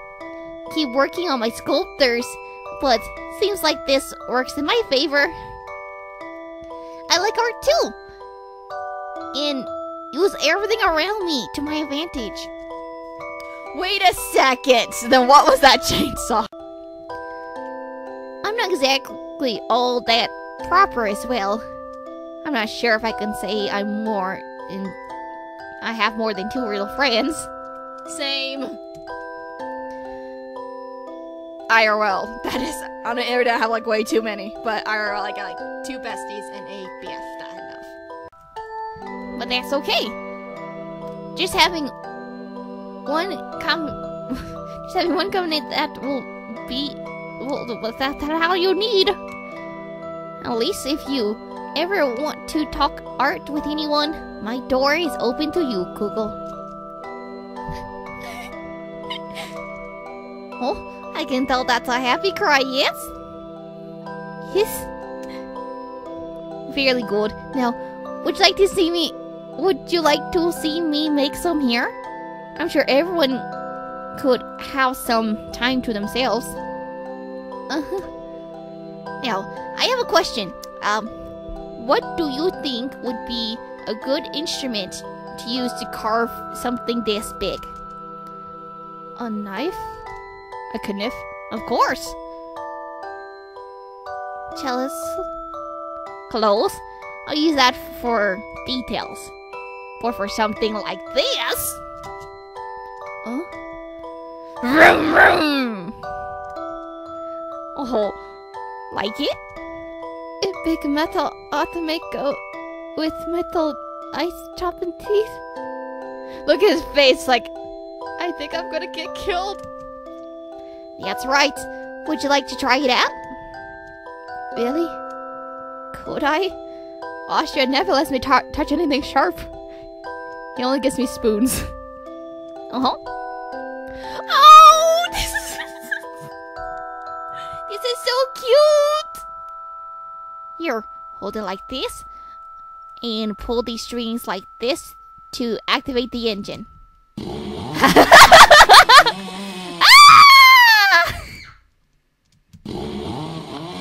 keep working on my sculptors, but seems like this works in my favor. I like art too, and use everything around me to my advantage. Wait a second, then what was that chainsaw? I'm not exactly all that proper as well. I'm not sure if I can say I'm more in... I have more than 2 real friends. Same. IRL. That is, on the internet I have like way too many, but IRL I got like 2 besties and a BF that I love. But that's okay. Just having one covenant that will be that's how you need. At least if you ever want to talk art with anyone, my door is open to you, Kugelmugel. Oh, I can tell that's a happy cry, yes? Yes. Fairly good. Now, would you like to see me make some here? I'm sure everyone could have some time to themselves. Now, I have a question. What do you think would be a good instrument to use to carve something this big? A knife? A knife? Of course! Chalice? Clothes? I'll use that for details. But for something like this... Huh? Vroom vroom! Oh, like it? A big metal ought to make go with metal ice chopping teeth. Look at his face like, I think I'm gonna get killed. That's right. Would you like to try it out? Really? Could I? Austria never lets me touch anything sharp. He only gives me spoons. Oh, this is so cute. Here, hold it like this. And pull these strings like this to activate the engine.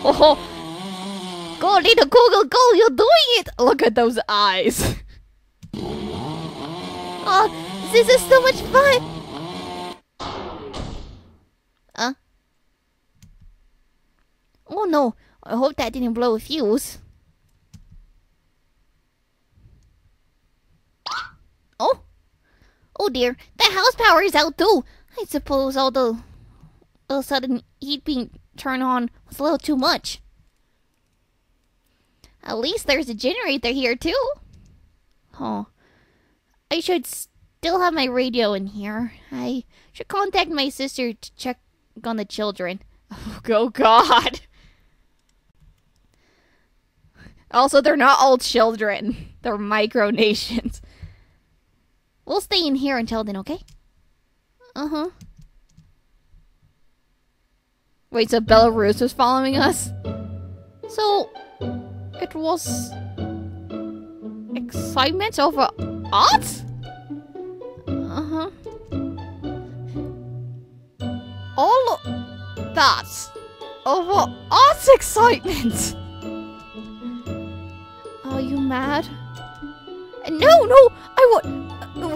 Oh, go little Kugelmugel, go! You're doing it! Look at those eyes. Oh, this is so much fun! Oh no, I hope that didn't blow a fuse. Oh? Oh dear, the house power is out too. I suppose all the sudden heat being turned on was a little too much. At least there's a generator here too. Huh. I should still have my radio in here. I should contact my sister to check on the children. Oh God. Also, they're not all children. They're micronations. We'll stay in here until then, okay? Uh-huh. Wait, so Belarus was following us? So, it was... excitement over art? Uh-huh. All that over art excitement! Are you mad? No, no, I won't.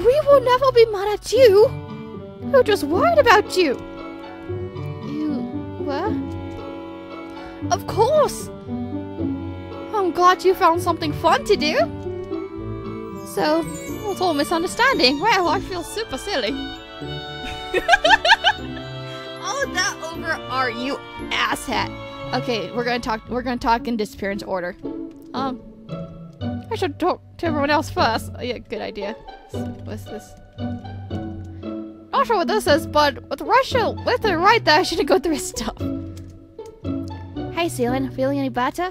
We will never be mad at you. We were just worried about you. You were? Of course. I'm glad you found something fun to do. So, it's all misunderstanding. Well, I feel super silly. All that over are you asshat. Okay, we're gonna talk in disappearance order. I should talk to everyone else first. Oh, yeah, good idea. What's this? Not sure what this is, but with Russia, with the right there, I shouldn't go through his stuff. Hey, Ceylon, feeling any better?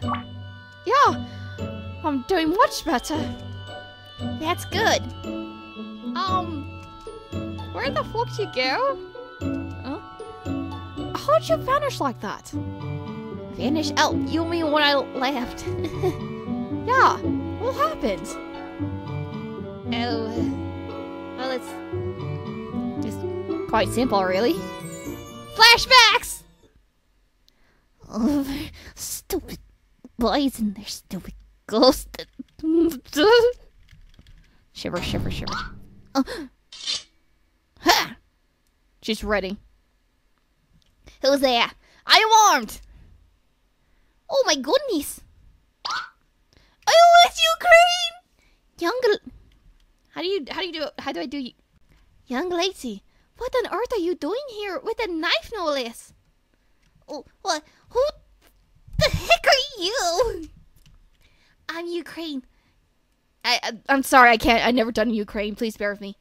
Yeah, I'm doing much better. That's good. Where the fuck did you go? Huh? How'd you vanish like that? Vanish? Oh, you mean when I left? Yeah, what happened? Oh, well, it's just quite simple, really. Flashbacks! Oh, they're stupid boys and their stupid ghosts. Shiver, shiver, shiver. Oh. Ha! She's ready. Who's there? I'm armed! Oh my goodness! Oh, it's Ukraine! Young... How do I do? Young lady, what on earth are you doing here with a knife, no less? Oh, what? Who the heck are you? I'm Ukraine. I'm sorry, I can't. I've never done Ukraine. Please bear with me.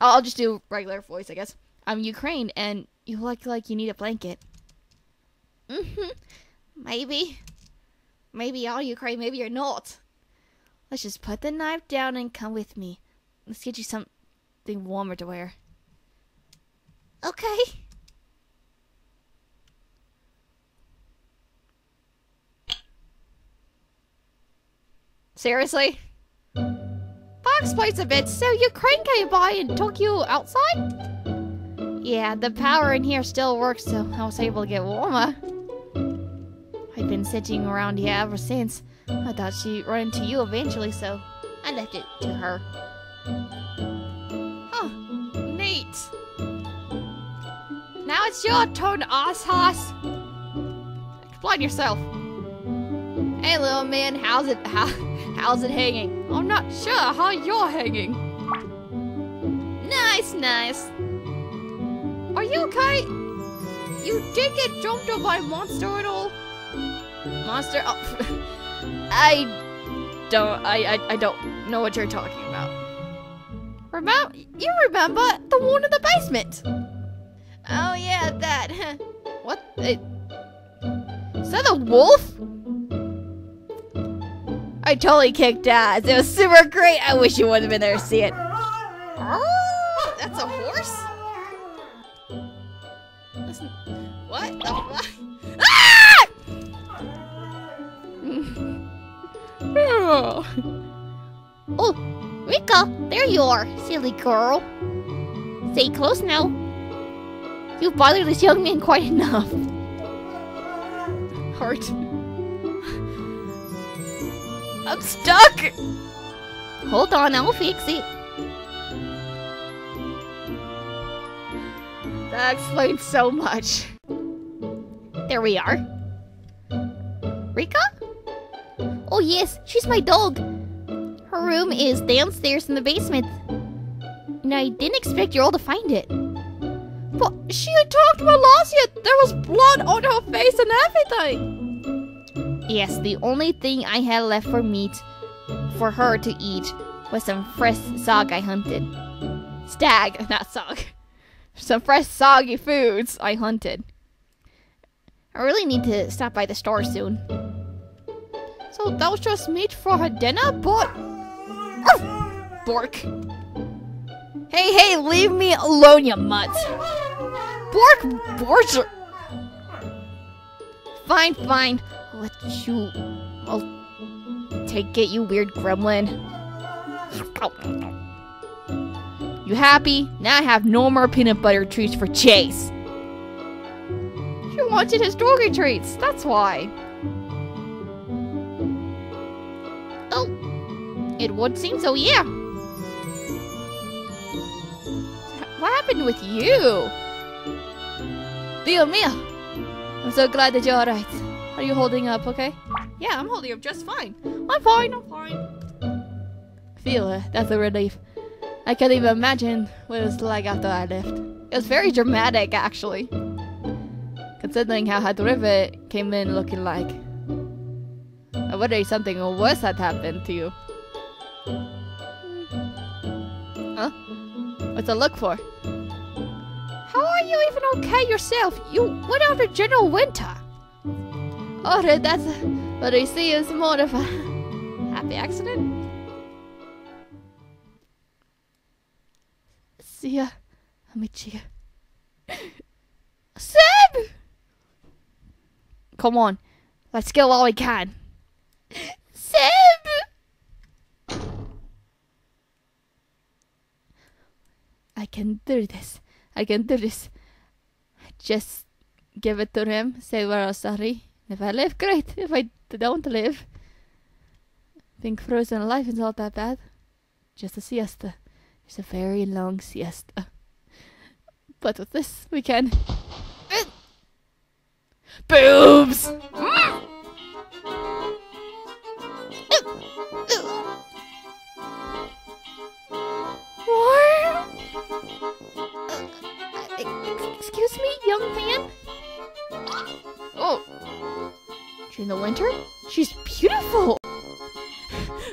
I'll just do regular voice, I guess. I'm Ukraine, and you look like you need a blanket. Mm-hmm. Maybe. Maybe you're Ukraine. Maybe you're not. Let's just put the knife down and come with me. Let's get you something warmer to wear. Okay. Seriously? Fox plays a bit, so Ukraine came by and took you outside? Yeah, the power in here still works, so I was able to get warmer. I've been sitting around here ever since. I thought she'd run into you eventually, so I left it to her. Huh, neat. Now it's your turn, assholes. Explain yourself. Hey, little man, how's it hanging? I'm not sure how you're hanging. Nice, nice. Are you okay? You did get jumped on by a monster at all? Monster? Oh, I don't know what you're talking about. You remember the one in the basement? Oh yeah, that. What? Is that a wolf? I totally kicked ass. It was super great. I wish you would have been there to see it. Oh, that's a horse? Listen, what the fuck? Ah! Oh. Rika, there you are, silly girl. Stay close now. You've bothered this young man quite enough. Heart. I'm stuck! Hold on, I'll fix it. That explains so much. There we are. Rika? Oh yes, she's my dog. Her room is downstairs in the basement. And I didn't expect you all to find it. But she attacked Malasia! There was blood on her face and everything! Yes, the only thing I had left for meat for her to eat was some fresh sog I hunted. Stag, not sog. Some fresh soggy foods I hunted. I really need to stop by the store soon. So that was just meat for her dinner, but... Oh! Bork. Hey, hey, leave me alone, you mutt. Bork, Borger. Fine, fine. I'll let you... I'll take it, you weird gremlin. You happy? Now I have no more peanut butter treats for Chase. You wanted his doggy treats, that's why. Oh, it would seem so, yeah. What happened with you? Dear Mia! I'm so glad that you're alright. Are you holding up, okay? Yeah, I'm holding up just fine. I'm fine, I'm fine. Feel that's a relief. I can't even imagine what it was like after I left. It was very dramatic, actually. Considering how Hutt River came in looking like. I wonder if something worse had happened to you. Huh? What's to look for? How are you even okay yourself? You went after General Winter. Oh, that's what I see is more of a happy accident. See ya, amiga. Seb! Come on, let's kill all we can. Seb! I can do this. I can do this. Just give it to him. Say we're all sorry. If I live, great. If I don't live, being frozen alive is not that bad. Just a siesta. It's a very long siesta. But with this, we can. Boobs! Excuse me, young man? Oh. General Winter? She's beautiful!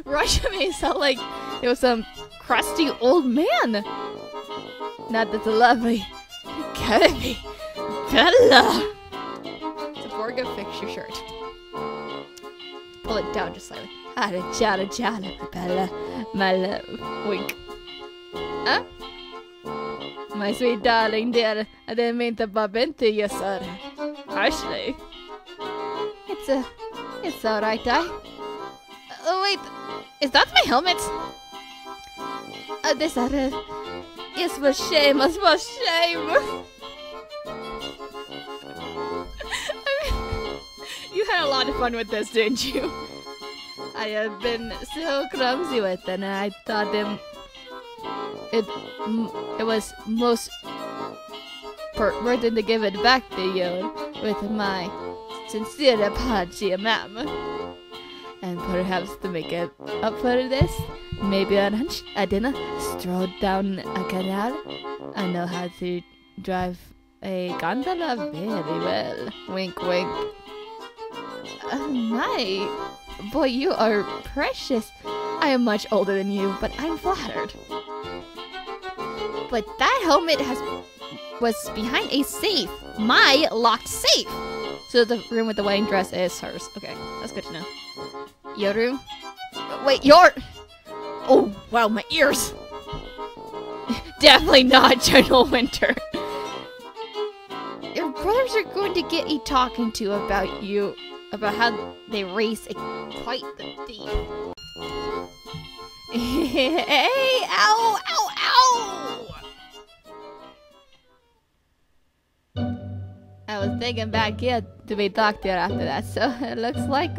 Russia may sound like it was some crusty old man. Not that the lovely. It gotta be Bella! Seborga, fix your shirt. Pull it down just slightly. Ada jada jada, Bella, my love. Wink. Huh? My sweet darling dear, I didn't mean to bump into you, sir. Harshly. It's alright, I... Oh, wait. Is that my helmet? This is for shame, it's for shame. I mean, you had a lot of fun with this, didn't you? I have been so clumsy with it, and I thought them... It was most pertinent to give it back to you with my sincere apology, ma'am. And perhaps to make it up for this, maybe a lunch, a dinner, stroll down a canal. I know how to drive a gondola very well. Wink, wink. My boy, you are precious. I am much older than you, but I'm flattered. But that helmet was behind a safe. My locked safe. So the room with the wedding dress is hers. Okay, that's good to know. Your room? Wait, your... Oh, wow, my ears. Definitely not General Winter. Your brothers are going to get a talking to about you. About how they race a quite the thief. Hey, ow, ow, ow! I was taken back here to be doctor after that, so it looks like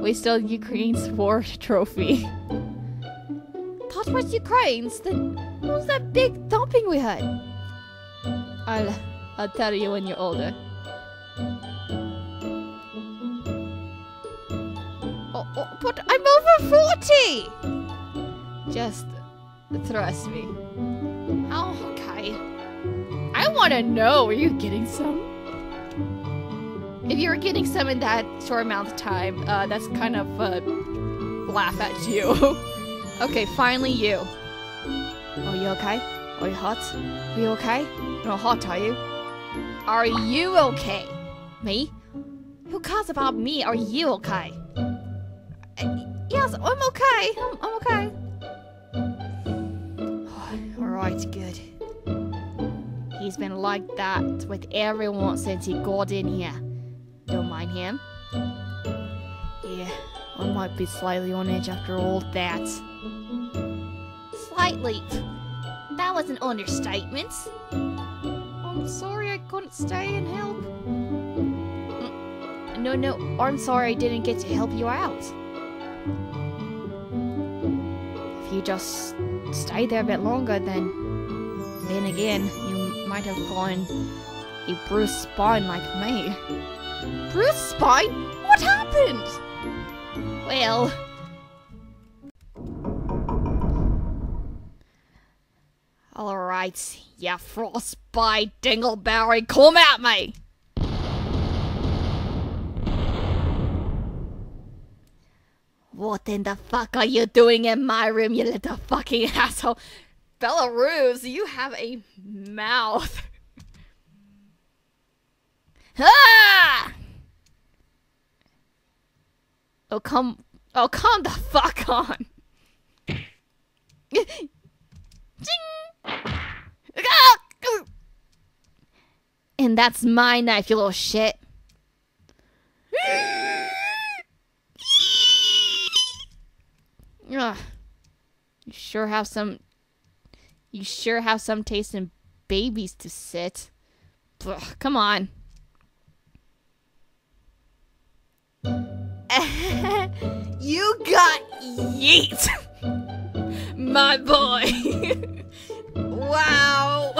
we stole Ukraine's war trophy. That was Ukraine's? Then what was that big dumping we had? I'll tell you when you're older. Oh, but I'm over 40! Just trust me. Oh, okay. I wanna know, are you getting some? If you're getting some in that short amount of time, that's kind of a laugh at you. Okay, finally you. Are you okay? Are you hot? Are you okay? You're not hot, are you? Are you okay? Me? Who cares about me? Are you okay? Yes, I'm okay. I'm okay. Oh, alright, good. He's been like that with everyone since he got in here. Don't mind him. Yeah, I might be slightly on edge after all that. Slightly? That was an understatement. I'm sorry I couldn't stay and help. No, I'm sorry I didn't get to help you out. If you just stayed there a bit longer, then again, you might have gone a bruised spine like me. Bruised spine? What happened? Well... Alright, yeah, frostbite dingleberry, come at me! What in the fuck are you doing in my room, you little fucking asshole? Belarus, you have a mouth. Ah! Oh come the fuck on! Ching! And that's my knife, you little shit. You sure have some taste in babies to sit. Ugh, come on. You got yeet, my boy. Wow.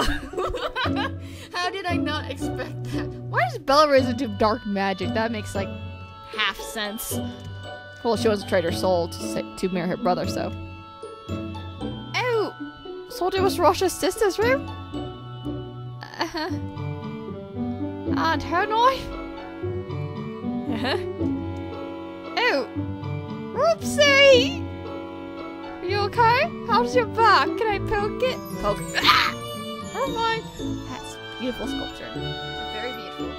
How did I not expect that? Why does Belarus do dark magic? That makes like half sense. Well, she wants to trade her soul to marry her brother, so. Oh, Soldier was Russia's sister's room. And her knife. Oh, whoopsie! Are you okay? How's your back? Can I poke it? Poke it. Ah! Never mind. That's beautiful sculpture. Very beautiful.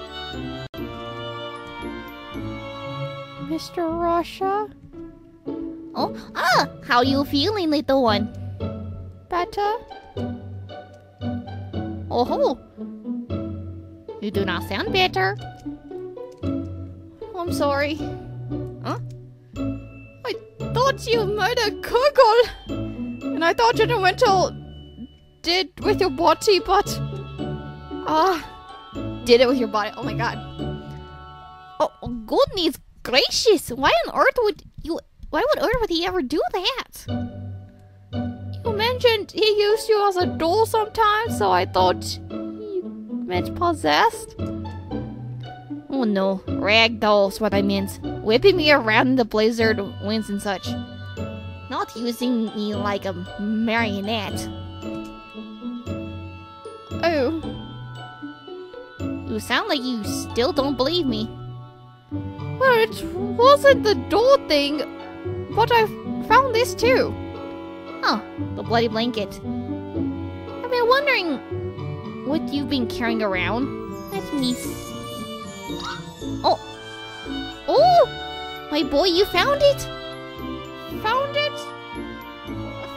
Mr. Rusher? Oh, ah! How you feeling, little one? Better? Oh ho! You do not sound better. I'm sorry. Huh? I thought you murdered Kugelmugel! And I thought General Winter did with your body, but... did it with your body. Oh my god. Oh, goodness gracious! Why on earth would he ever do that? You mentioned he used you as a doll sometimes, so I thought you meant possessed. Oh no, ragdoll's what I meant. Whipping me around in the blizzard winds and such. Not using me like a marionette. Oh. You sound like you still don't believe me. Well, it wasn't the door thing, but I found this too. Huh, the bloody blanket. I've been wondering what you've been carrying around. Let me see. Oh! Oh! My boy, you found it! Found it?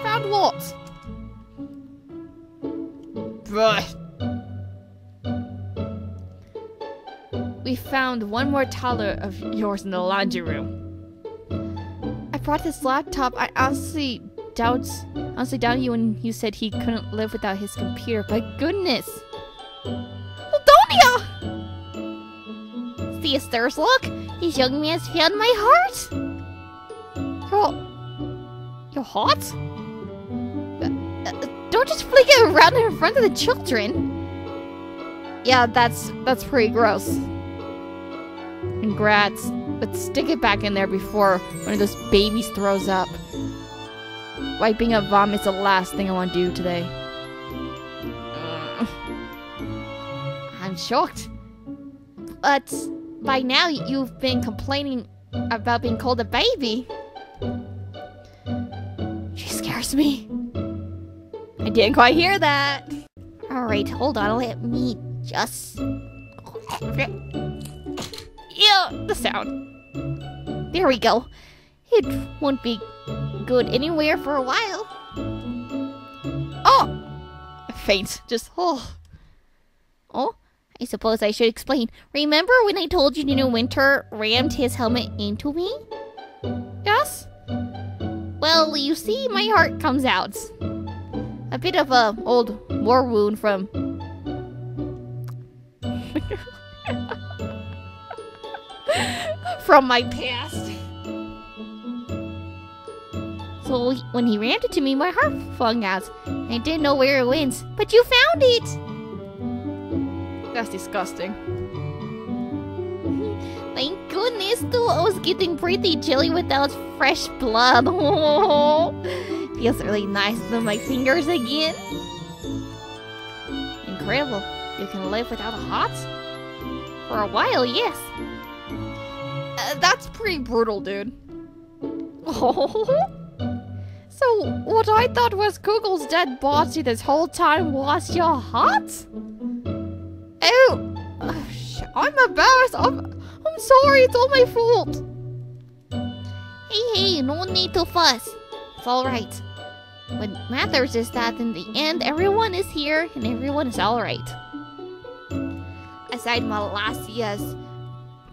Found what? Bruh. We found one more toddler of yours in the laundry room. I brought this laptop. I honestly doubt you when you said he couldn't live without his computer. But goodness! Ladonia! Sisters, look! This young man's found my heart! You're hot? Don't just flick it around in front of the children! Yeah, that's pretty gross. Congrats. but stick it back in there before one of those babies throws up. Wiping up vomit is the last thing I want to do today. I'm shocked. But by now you've been complaining about being called a baby. She scares me. I didn't quite hear that. Alright, hold on, let me just... Ew, the sound. There we go. It won't be good anywhere for a while. Oh! I faint. Just, oh. Oh? I suppose I should explain. Remember when I told you General Winter rammed his helmet into me? Yes? Well, you see, my heart comes out. A bit of a old war wound from... from my past. So when he rammed it to me, my heart flung out. I didn't know where it went, but you found it! That's disgusting. Thank goodness, too. I was getting pretty chilly without fresh blood. Feels really nice on my fingers again. Incredible. You can live without a hot? For a while, yes. That's pretty brutal, dude. So, what I thought was Kugel's dead body this whole time was your heart? Oh, I'm embarrassed. I'm sorry, it's all my fault. Hey, no need to fuss. It's alright. What matters is that in the end, everyone is here and everyone is alright. Aside Malassia's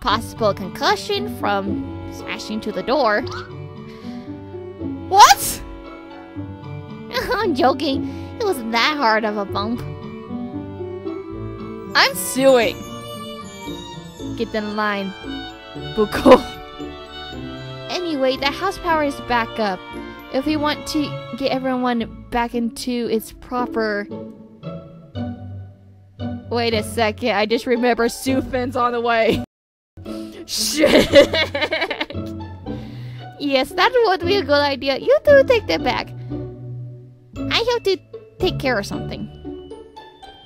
possible concussion from smashing to the door. What? I'm joking. It wasn't that hard of a bump. I'm suing. Get in line, Buko. Anyway, the house power is back up. If we want to get everyone back into its proper... Wait a second, I just remember Sufin's on the way. Shit! Yes, that would be a good idea. You do take that back. I have to take care of something.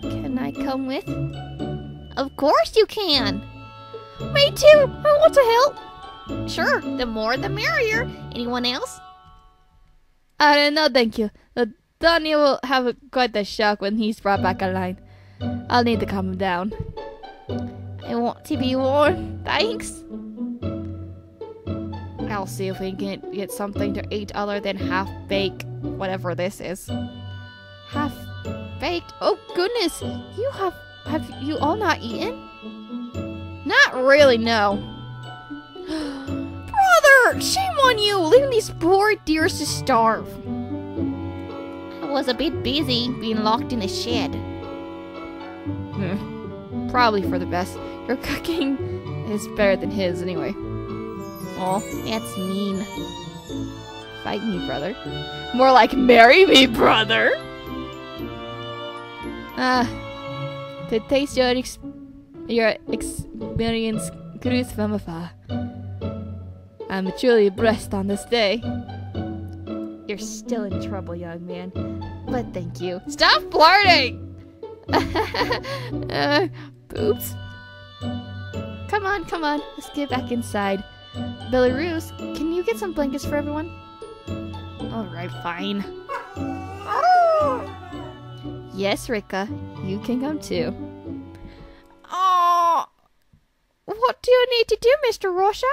Can I come with? Of course you can! Me too! I want to help! Sure, the more the merrier. Anyone else? No, thank you. Ladonia will have quite the shock when he's brought back online. I'll need to calm him down. I want to be warm, thanks. I'll see if we can get something to eat other than half-baked, whatever this is. Half-baked? Oh goodness, you have you all not eaten? Not really, no. Brother, shame on you, leaving these poor dears to starve. I was a bit busy being locked in a shed. Probably for the best. Your cooking is better than his, anyway. Oh, that's mean. Fight me, brother. More like, marry me, brother! To taste your experience, Cruz Vamafa. I'm truly blessed on this day. You're still in trouble, young man. But thank you. Stop flirting! Oops. Come on. Let's get back inside. Belarus, can you get some blankets for everyone? Alright, fine. Yes, Rika, you can come too. Oh, what do you need to do, Mr. Rusher?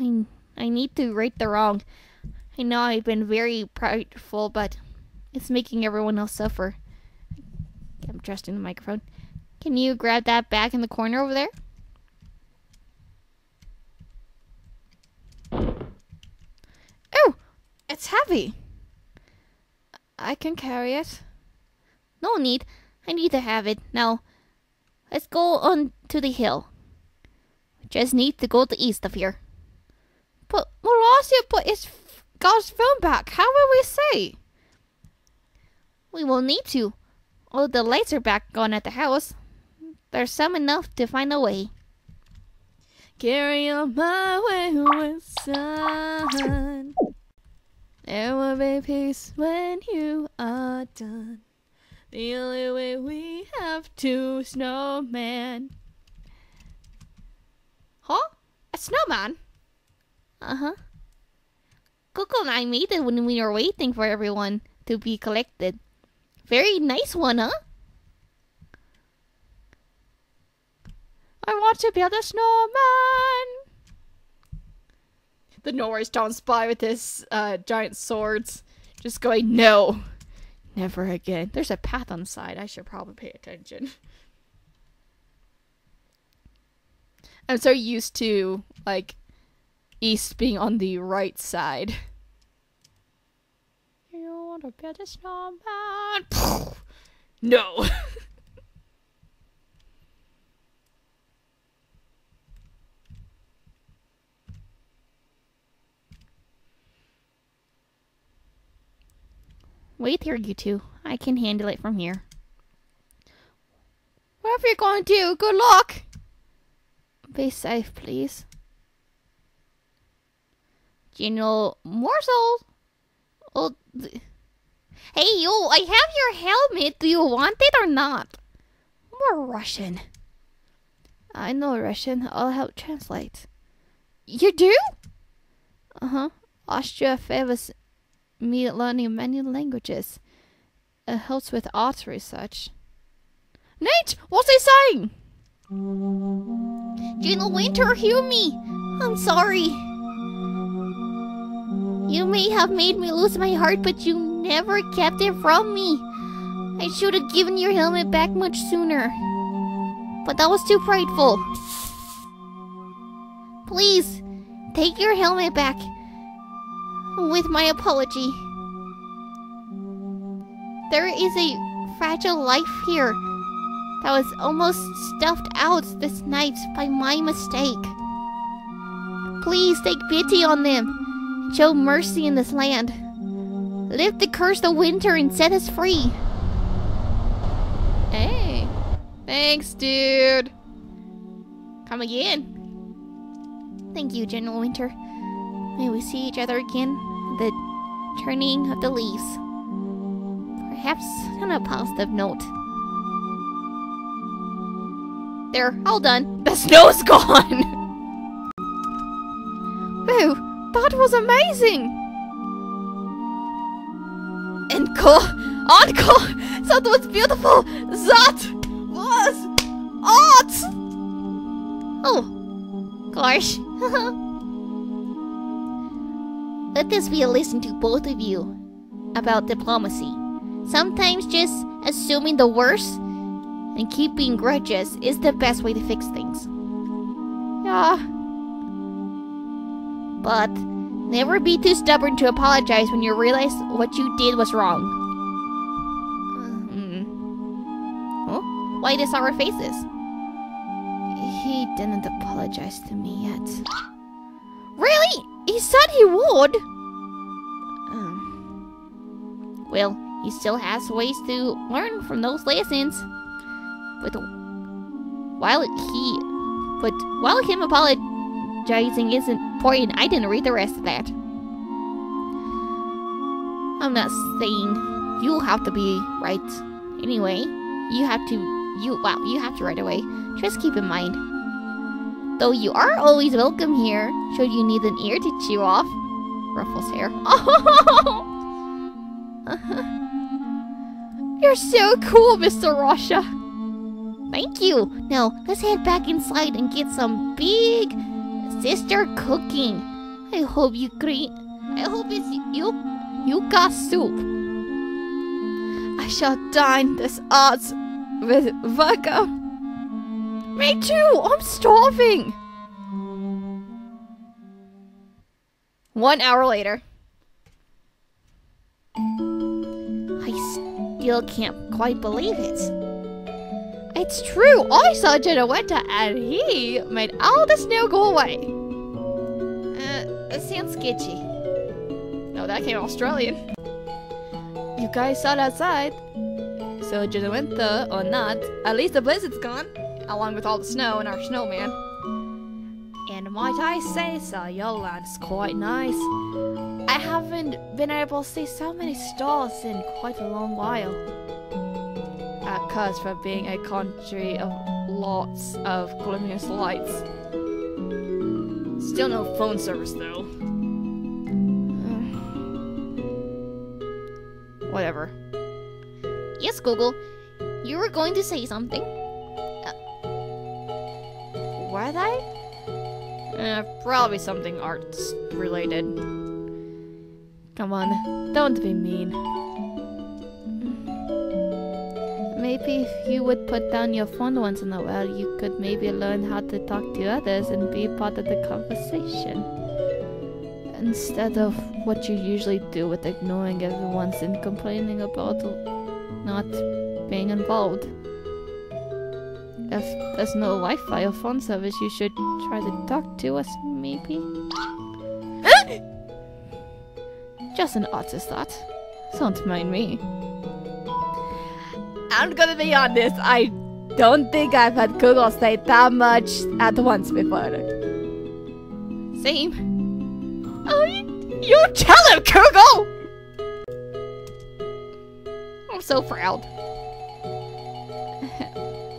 I need to right the wrong. I know I've been very prideful, but it's making everyone else suffer. I'm dressed in the microphone. Can you grab that bag in the corner over there? Oh! It's heavy! I can carry it. No need. I need to have it. Now, let's go on to the hill. We just need to go to the east of here. But Molossia put his God's phone back. How will we say? We will need to. Oh, the lights are back on at the house. There's some enough to find a way. Carry on my wayward son. There will be peace when you are done. The only way we have to snowman. Huh? A snowman? Uh-huh. Coco and I made it when we were waiting for everyone to be collected. Very nice one, huh? I want to build a snowman! The Norse taunts by with his giant swords. Just going, no! Never again. There's a path on the side. I should probably pay attention. I'm so used to, like, east being on the right side. You want to build a snowman? No! Wait here, you two. I can handle it from here. Wherever you're going to, good luck! Be safe, please. General Morsel? Oh, hey, you, I have your helmet. Do you want it or not? More Russian. I know Russian. I'll help translate. You do? Uh-huh. Austria favors me learning many languages. It helps with art research. Nate, what's he saying? General Winter, hear me. I'm sorry. You may have made me lose my heart, but you never kept it from me. I should have given your helmet back much sooner. But I was too prideful. Please, take your helmet back. With my apology. There is a fragile life here that was almost stuffed out this night by my mistake. Please take pity on them and show mercy in this land. Lift the curse of winter and set us free. Hey, thanks, dude. Come again. Thank you, General Winter. May we see each other again. The turning of the leaves. Perhaps on a positive note. There, all done. The snow's gone! Wow, that was amazing! Encore! Encore! That was beautiful! That was art! Oh, gosh. Let this be a lesson to both of you about diplomacy. Sometimes just assuming the worst and keeping grudges is the best way to fix things. Yeah. But never be too stubborn to apologize when you realize what you did was wrong. Huh? Why does our faces? He didn't apologize to me yet. Really? He said he would! Well, he still has ways to learn from those lessons. But while him apologizing is important, I didn't read the rest of that. I'm not saying you have to be right anyway. You have to right away. Just keep in mind. Though you are always welcome here, should you need an ear to chew off. Ruffles hair. Oh! You're so cool, Mr. Rusher. Thank you! Now, let's head back inside and get some big sister cooking. I hope it's yuca soup. I shall dine this art with vodka. Me too! I'm starving! 1 hour later. I still can't quite believe it. It's true, I saw General Winter and he made all the snow go away. That sounds sketchy. No, that came Australian. You guys saw it outside. So General Winter or not, at least the blizzard's gone. Along with all the snow and our snowman. And Might I say so, your land's quite nice. I haven't been able to see so many stars in quite a long while. Cursed for being a country of lots of glorious lights. Still no phone service though. Whatever. Yes, Google. You were going to say something. Were they? Probably something arts related. Come on, don't be mean. Maybe if you would put down your phone once in a while, you could maybe learn how to talk to others and be part of the conversation. Instead of what you usually do with ignoring everyone and complaining about not being involved. If there's no Wi-Fi or phone service, you should try to talk to us, maybe? Just an artist thought. Don't mind me. I'm gonna be honest, I don't think I've had Google say that much at once before. Same. Oh, you tell him, Kugelmugel! I'm so proud.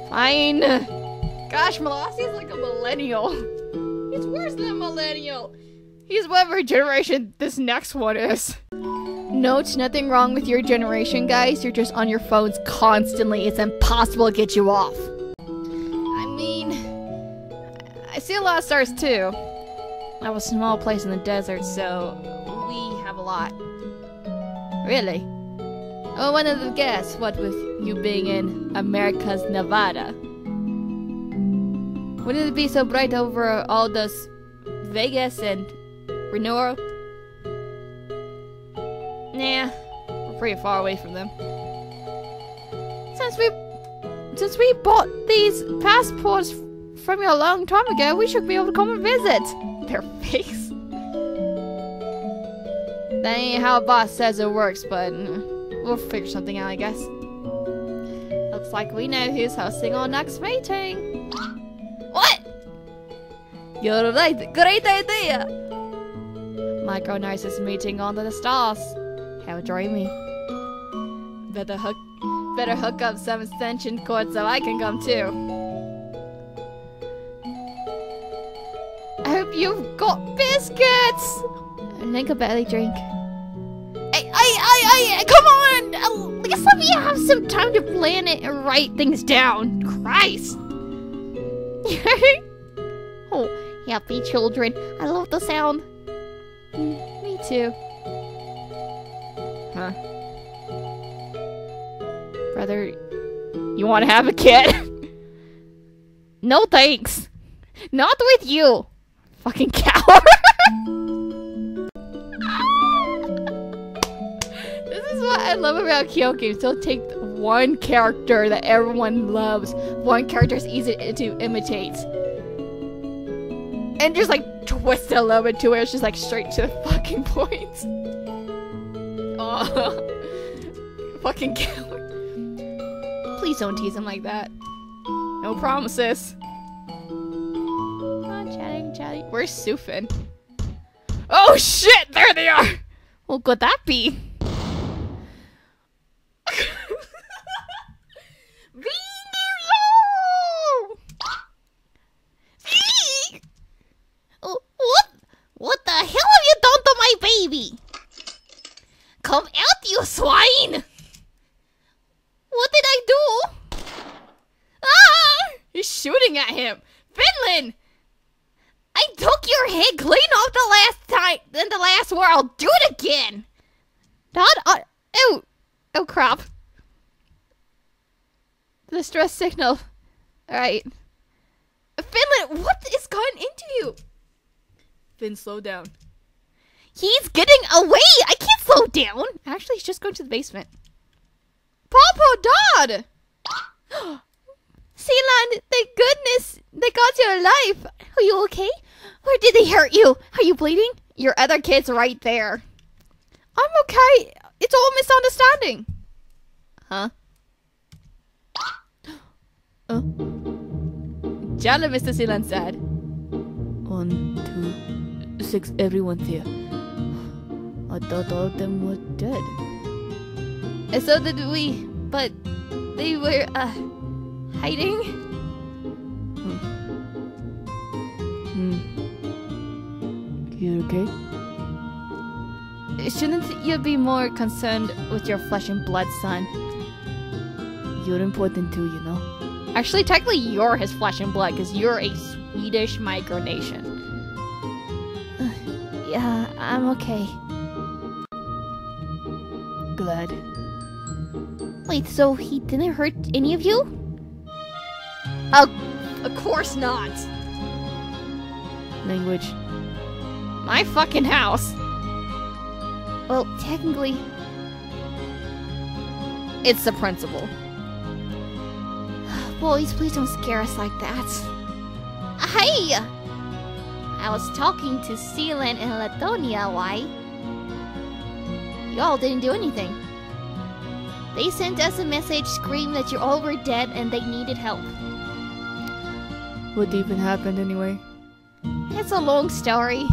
Fine. Gosh, Malassia's like a millennial. He's worse than a millennial. He's whatever generation this next one is. Note, nothing wrong with your generation, guys. You're just on your phones constantly. It's impossible to get you off. I mean, I see a lot of stars too. I was a small place in the desert, so we have a lot. Really? I wanted to guess, what with you being in America's Nevada. Wouldn't it be so bright over all those Vegas and Reno? Nah, we're pretty far away from them. Since we bought these passports from you a long time ago, we should be able to come and visit. Their face. That ain't how boss says it works, but we'll figure something out, I guess. Looks like we know who's hosting our next meeting. What? You're right. Great idea. Micronize this meeting under the stars. How dreamy. Better hook up some extension cords so I can come too. You've got biscuits! Make a belly drink. I come on! I guess let me have some time to plan it and write things down. Christ! Oh, happy children. I love the sound. Me too. Huh. Brother, you want to have a kid? No thanks. Not with you. Fucking coward! This is what I love about Kyo games. They'll take one character that everyone loves, one character is easy to imitate, and just like twist it a little bit to where it's just like straight to the fucking point. Oh, fucking coward! Please don't tease him like that. No promises. Where's Sufin? Oh shit! There they are! What could that be? What the hell have you done to my baby? Come out, you swine! What did I do? Ah! He's shooting at him! Finland! I took your head clean off the last time in the last war. I'll do it again. Oh crap. The stress signal. Alright. Finland, what is gotten into you? Finn, slow down. He's getting away! I can't slow down! Actually, he's just going to the basement. Papa, Dad! Sealand, thank goodness they got you alive. Are you okay? Where did they hurt you? Are you bleeding? Your other kid's right there. I'm okay. It's all misunderstanding. Huh? Jelly, Mr. Sealand said. 1, 2, 6, everyone's here. I thought all of them were dead. And so did we, but they were, hiding? You okay? Shouldn't you be more concerned with your flesh and blood, son? You're important too, you know? Actually, technically you're his flesh and blood, because you're a Swedish micronation. Yeah, I'm okay. Glad. Wait, so he didn't hurt any of you? Of course not. Language. My fucking house. Well, technically, it's the principal. Boys, please don't scare us like that. Hey! I was talking to Sealand and Ladonia, why? Y'all didn't do anything. They sent us a message screaming that you all were dead and they needed help. What even happened anyway? It's a long story.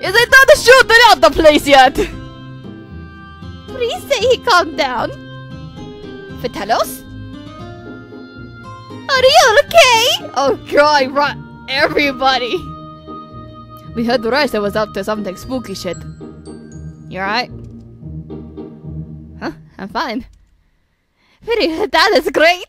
Is it not shooting out the place yet? Please say he calmed down. Vitalos? Are you okay? Oh god, right, everybody. We heard the Rusher was up to something spooky shit. You alright? Huh? I'm fine. That is great!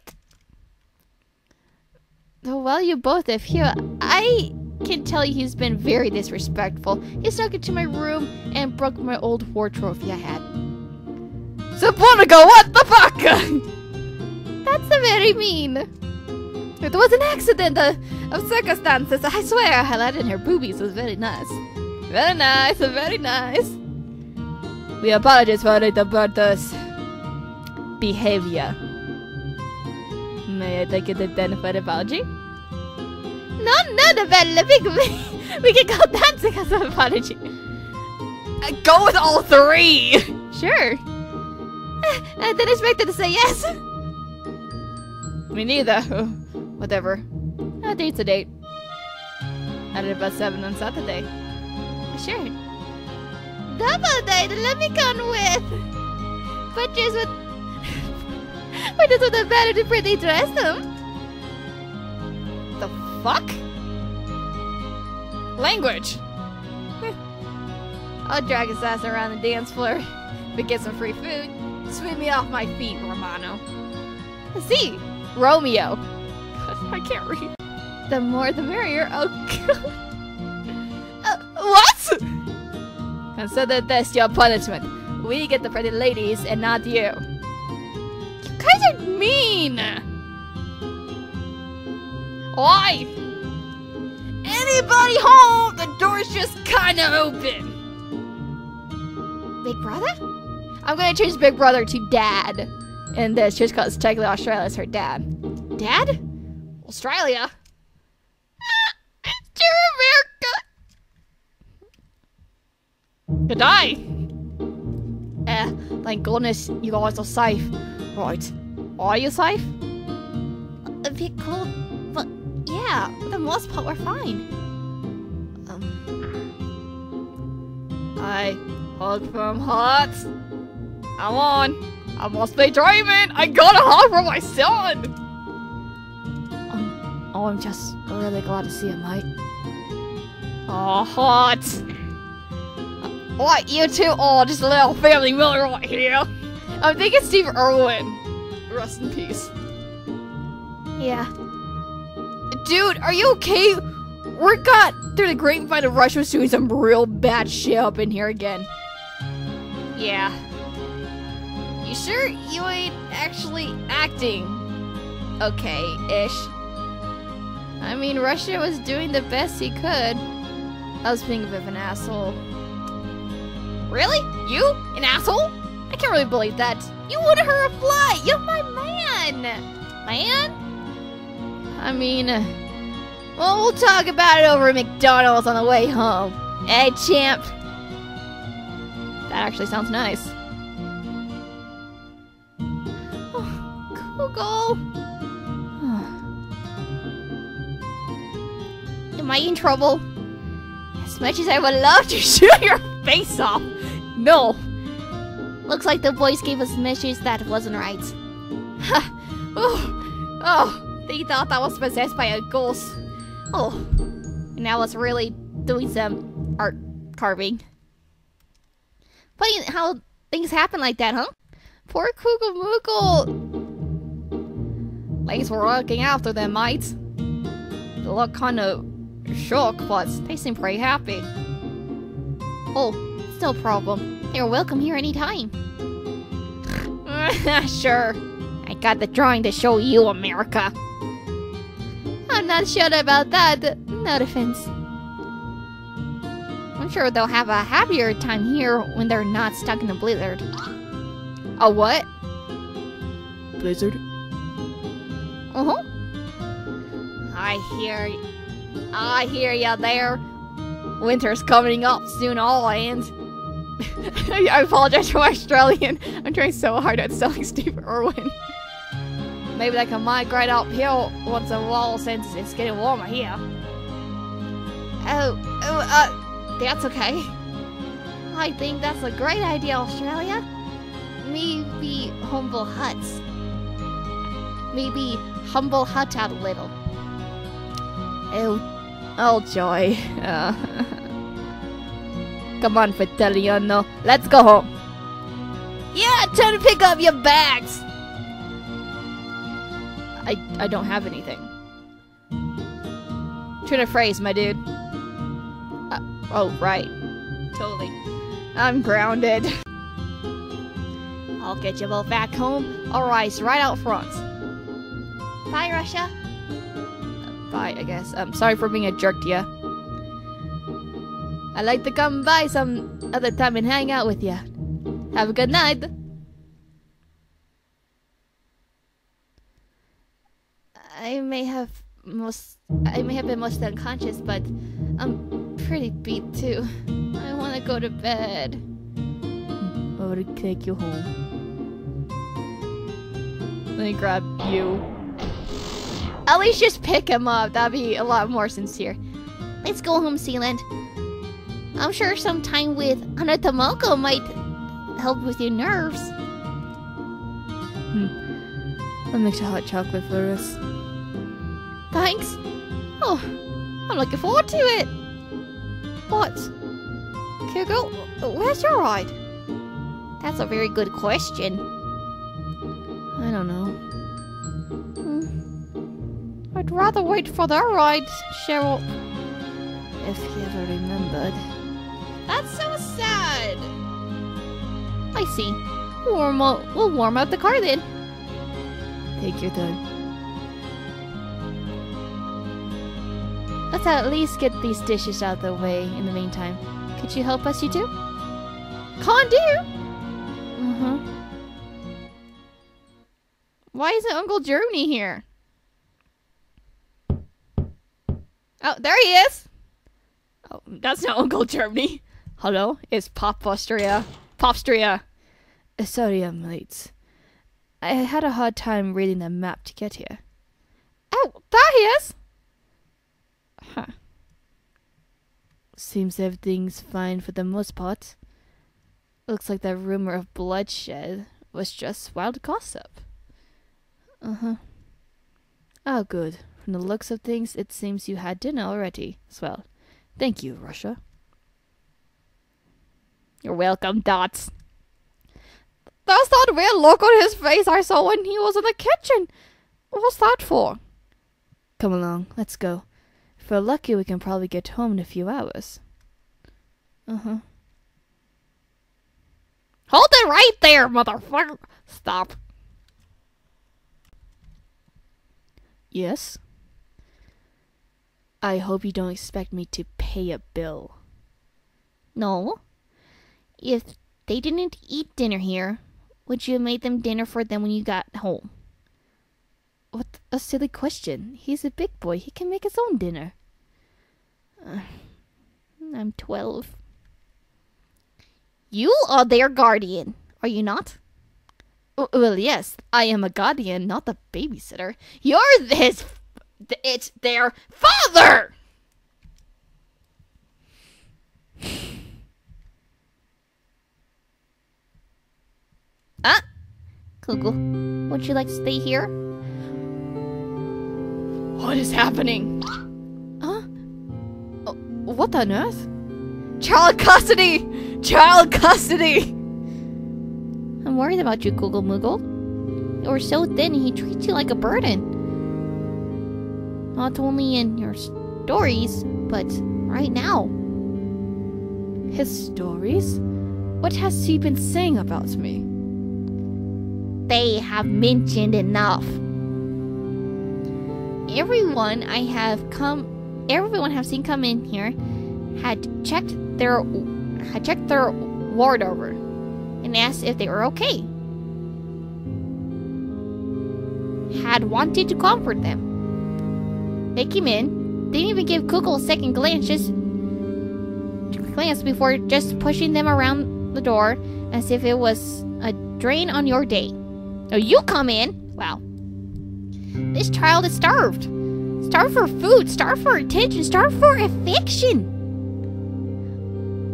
So while you both are here, I can tell you he's been very disrespectful. He snuck into my room and broke my old war trophy I had. Seborga, what the fuck? That's very mean. It was an accident of circumstances, I swear. I landed in her boobies, it was very nice. Very nice, very nice. We apologize for it about this behavior. May I take it identified apology? No, no, the big we can go dancing as an apology. Go with all three! Sure. I didn't expect her to say yes. Me neither. Whatever. A date's a date. At about 7 on Saturday. Sure. Double date, let me come with! But just with... But just with a very pretty dress, huh? The fuck? Language! I'll drag his ass around the dance floor, but get some free food. Sweep me off my feet, Romano. See? Romeo. I can't read. The more the merrier, oh god. What? Consider this your punishment. We get the pretty ladies and not you. You guys are mean! Why? Anybody home? The door's just kind of open. Big brother? I'm gonna change big brother to dad. And this, just cause technically Australia is her dad. Dad? Australia? It's America! Good day! Thank goodness you guys are safe. Right. Are you safe? A bit cold, but yeah, for the most part we're fine. I hug from Hutt. I'm on. I must be dreaming. I got a hug from my son. Oh, I'm just really glad to see him, mate. Oh, Hutt. What, you two? Oh, just a little family Miller right here. I'm thinking Steve Irwin. Rest in peace. Yeah. Dude, are you okay? We're got through the grapevine of Russia was doing some real bad shit up in here again. Yeah. You sure you ain't actually acting okay-ish? I mean, Russia was doing the best he could. I was being a bit of an asshole. Really? You? An asshole? I can't really believe that. You wanted her to fly! You're my man! Man? I mean... well, we'll talk about it over at McDonald's on the way home. Hey, champ! That actually sounds nice. Oh, Google! I in trouble? As much as I would love to shoot your face off, no. Looks like the boys gave us messages that wasn't right. Ha! Oh, oh! They thought I was possessed by a ghost. Oh, and I was really doing some art carving. Funny how things happen like that, huh? Poor Kugelmugel. Thanks for looking after them, mate. They look kind of shook, but they seem pretty happy. Oh, it's no problem. They're welcome here anytime. Sure. I got the drawing to show you, America. I'm not sure about that. No offense. I'm sure they'll have a happier time here when they're not stuck in a blizzard. A what? Blizzard? Uh-huh. I hear ya there. Winter's coming up soon, all ends. I apologize for my Australian. I'm trying so hard at selling Steve Irwin. Maybe they can migrate up here once a while since it's getting warmer here. Oh, that's okay. I think that's a great idea, Australia. Maybe humble huts. Maybe humble hut out a little. Oh joy. Come on, Vitaliano. Let's go home. Yeah, time to pick up your bags. I don't have anything. Turn a phrase, my dude. Oh, right. Totally. I'm grounded. I'll get you both back home. All right, right out front. Bye, Russia. Bye, I guess. I'm sorry for being a jerk to you. I'd like to come by some other time and hang out with you. Have a good night. I may have been mostly unconscious, but I'm pretty beat too. I want to go to bed. I would take you home. Let me grab you. At least just pick him up. That'd be a lot more sincere. Let's go home, Sealand. I'm sure some time with Anatomoko might help with your nerves. I'll make a hot chocolate for us. Thanks. Oh, I'm looking forward to it. What? Kugo, where's your ride? That's a very good question. I don't know. I'd rather wait for their ride, Cheryl. If he ever remembered. That's so sad! I see. We'll warm up the car then. Take your time. Let's at least get these dishes out of the way in the meantime. Could you help us, you two? Can do! Uh-huh. Why isn't Uncle Germany here? Oh, there he is! Oh, that's not Uncle Germany. Hello, it's Pop Austria. Popstria. Sorry, I'm late. I had a hard time reading the map to get here. Oh, there he is! Huh. Seems everything's fine for the most part. Looks like that rumor of bloodshed was just wild gossip. Uh-huh. Oh, good. From the looks of things, it seems you had dinner already as well. Thank you, Russia. You're welcome, Dots. That's that weird look on his face I saw when he was in the kitchen. What's that for? Come along, let's go. If we're lucky, we can probably get home in a few hours. Uh-huh. Hold it right there, motherfucker! Stop. Yes? I hope you don't expect me to pay a bill. No. If they didn't eat dinner here, would you have made them dinner for them when you got home? What a silly question. He's a big boy. He can make his own dinner. I'm 12. You are their guardian, are you not? Well, yes. I am a guardian, not the babysitter. You're this... It's their father! Coco, would you like to stay here? What is happening? Huh? What on earth? Child custody! Child custody! I'm worried about you, Kugelmugel. You're so thin, he treats you like a burden. Not only in your stories, but right now. His stories? What has he been saying about me? They have mentioned enough. Everyone have seen come in here had checked their ward over and asked if they were okay. Had wanted to comfort them. They came in, didn't even give Google a second glance, before just pushing them around the door as if it was a drain on your day. Now you come in. Wow. This child is starved. Starved for food, starved for attention, starved for affection.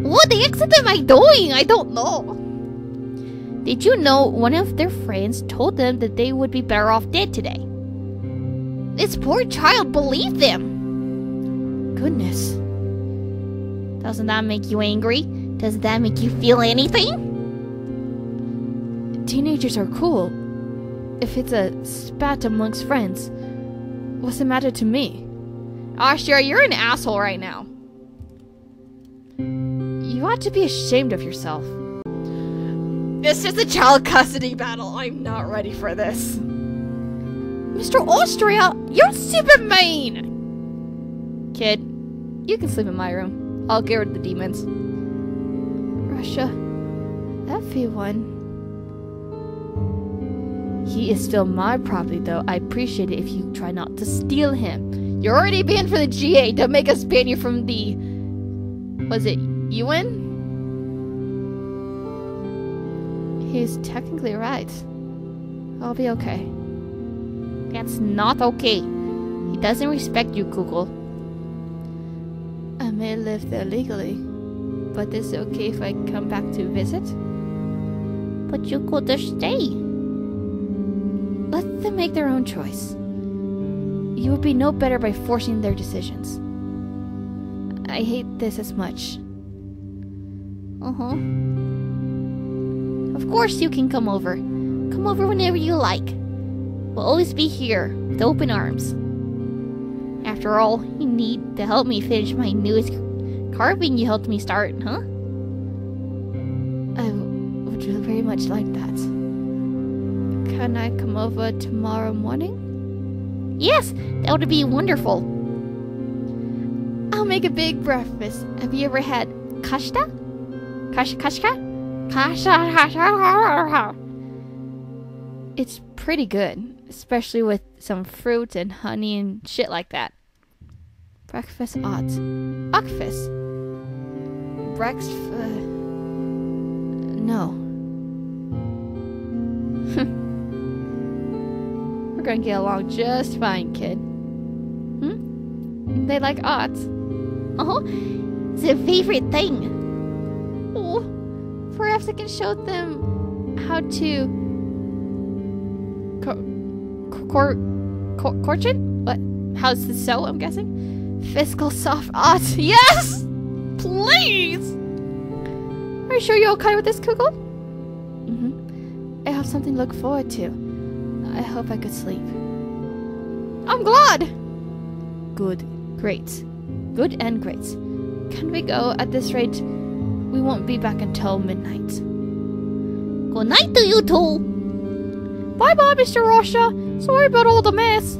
What the exit am I doing? I don't know. Did you know one of their friends told them that they would be better off dead today? This poor child believed them. Goodness. Doesn't that make you angry? Does that make you feel anything? Teenagers are cool. If it's a spat amongst friends, what's the matter to me? Austria, you're an asshole right now. You ought to be ashamed of yourself. This is a child custody battle. I'm not ready for this. Mr. Austria, you're super mean! Kid, you can sleep in my room. I'll get rid of the demons. Russia, everyone. He is still my property, though. I appreciate it if you try not to steal him. You're already banned from the GA. Don't make us ban you from the... Was it UN? He's technically right. I'll be okay. That's not okay. He doesn't respect you, Google. I may live there legally, but it's okay if I come back to visit? But you could just stay. Let them make their own choice. You would be no better by forcing their decisions. I hate this as much. Of course you can come over. Come over whenever you like. We'll always be here, with open arms. After all, you need to help me finish my newest carving you helped me start, huh? I would very much like that. Can I come over tomorrow morning? Yes, that would be wonderful. I'll make a big breakfast. Have you ever had kashta? Kasha. It's pretty good, especially with some fruit and honey and shit like that. Breakfast odd. Breakfast. Breakfast. No. We're gonna get along just fine, kid. They like odds. Oh, it's their favorite thing. Oh, perhaps I can show them how to Corchin? What? How's the sew? I'm guessing. Fiscal soft odds. Yes, please. Are you sure you're okay with this, Kugel? I have something to look forward to. I hope I could sleep. I'm glad! Good. Great. Good and great. Can we go? At this rate, we won't be back until midnight. Good night to you two! Bye-bye, Mr. Rusher. Sorry about all the mess.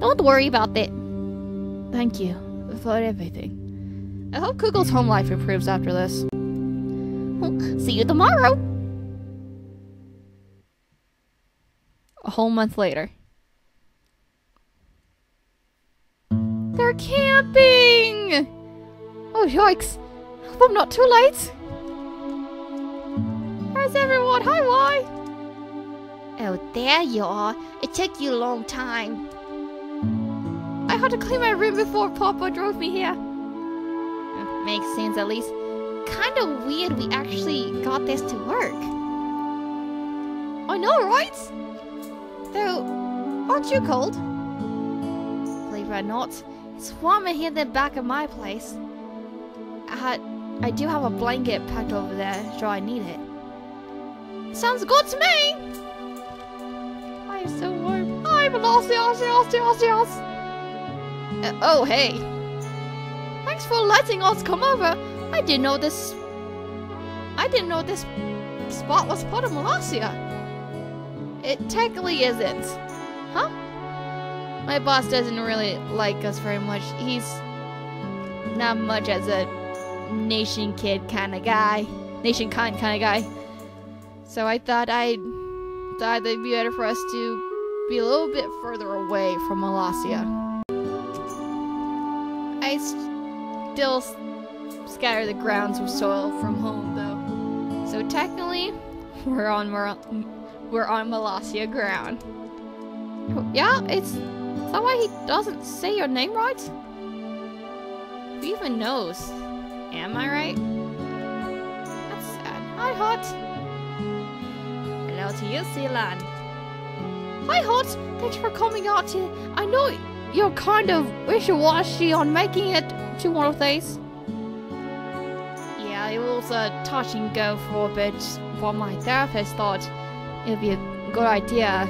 Don't worry about it. Thank you for everything. I hope Kugel's home life improves after this. See you tomorrow! A whole month later. They're camping! Oh, yikes. I hope I'm not too late. How's everyone? Hi, why? Oh, there you are. It took you a long time. I had to clean my room before Papa drove me here. Makes sense, at least. Kinda weird we actually got this to work. know, right? Though, aren't you cold? Believe it or not, it's warmer here than back at my place. I do have a blanket packed over there, so I need it. Sounds good to me! I am so warm. I'm an Aussie. Oh, hey. Thanks for letting us come over. I didn't know this spot was part of Malasia. It technically isn't. Huh? My boss doesn't really like us very much. He's not much as a nation kind of guy. So I thought it'd be better for us to be a little bit further away from Malasia. I still scatter the grounds with soil from home, though. So technically, we're on Molossia ground. Yeah, is that why he doesn't say your name right? Who even knows? Am I right? That's sad. Hi, Hutt. Hello to you, Sealand. Hi, Hutt. Thanks for coming out here. I know you're kind of wishy-washy on making it to one of these. Yeah, it was a touch and go for a bit, but my therapist thought it'd be a good idea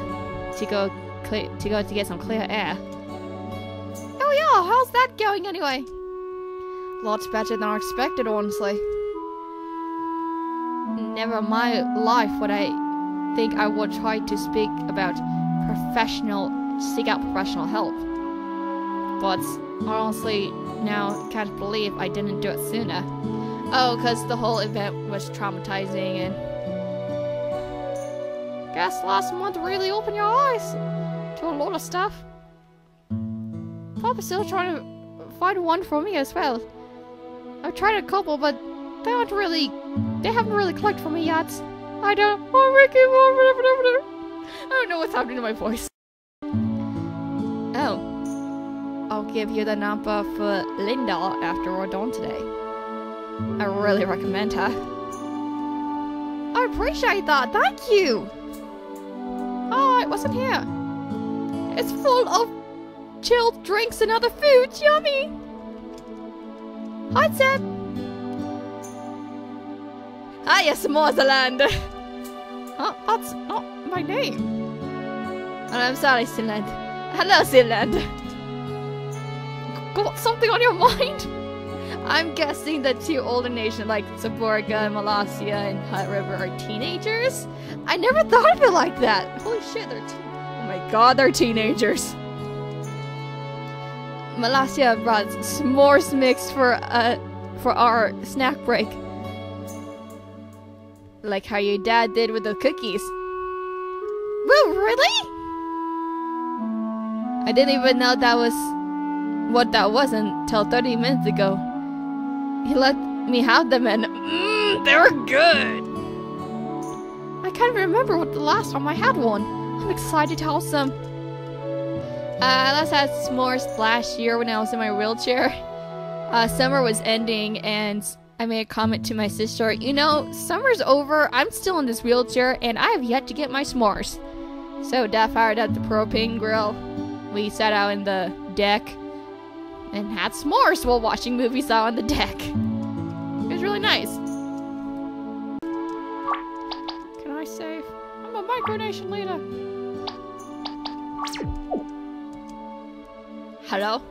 to go to get some clear air. Oh yeah, how's that going anyway? Lots better than I expected, honestly. Never in my life would I think I would try to speak about seek out professional help. But honestly, now can't believe I didn't do it sooner. Oh, because the whole event was traumatizing and... Guess last month really opened your eyes to a lot of stuff. Papa's still trying to find one for me as well. I've tried a couple, but they haven't really clicked for me yet. I don't know what's happening to my voice. Oh. I'll give you the number for Linda after we're done today. I really recommend her. I appreciate that, thank you! Oh, it wasn't here. It's full of chilled drinks and other food, yummy! Hi, Ted! Hiya, Smozaland! Huh, that's not my name. And I'm sorry, Sealand. Hello, Sealand! Got something on your mind? I'm guessing the two older nations like Seborga, Malasia, and Hutt River are teenagers? I never thought of it like that! Holy shit, they're teenagers! Malasia brought s'mores mix for our snack break. Like how your dad did with the cookies. Well, really? I didn't even know that was what that was until 30 minutes ago. He let me have them and they were good! I can't remember what the last time I had one. I'm excited to have some. I last had s'mores last year when I was in my wheelchair. Summer was ending and I made a comment to my sister, you know, summer's over, I'm still in this wheelchair and I have yet to get my s'mores. So Dad fired up the propane grill. We sat out in the deck and had s'mores while watching movies out on the deck. It was really nice. Can I save? I'm a micronation leader. Hello?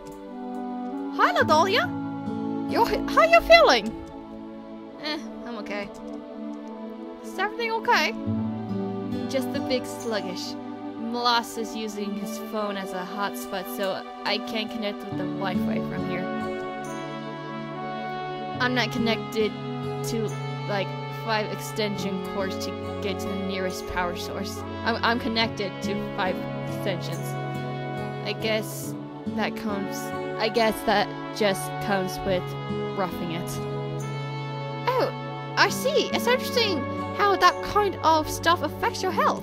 Hi, Ladonia! How you feeling? I'm okay. Is everything okay? Just a bit sluggish. Molas is using his phone as a hotspot, so I can't connect with the Wi-Fi from here. I'm not connected to like 5 extension cords to get to the nearest power source. I'm connected to 5 extensions. I guess that just comes with roughing it. Oh, I see. It's interesting how that kind of stuff affects your health.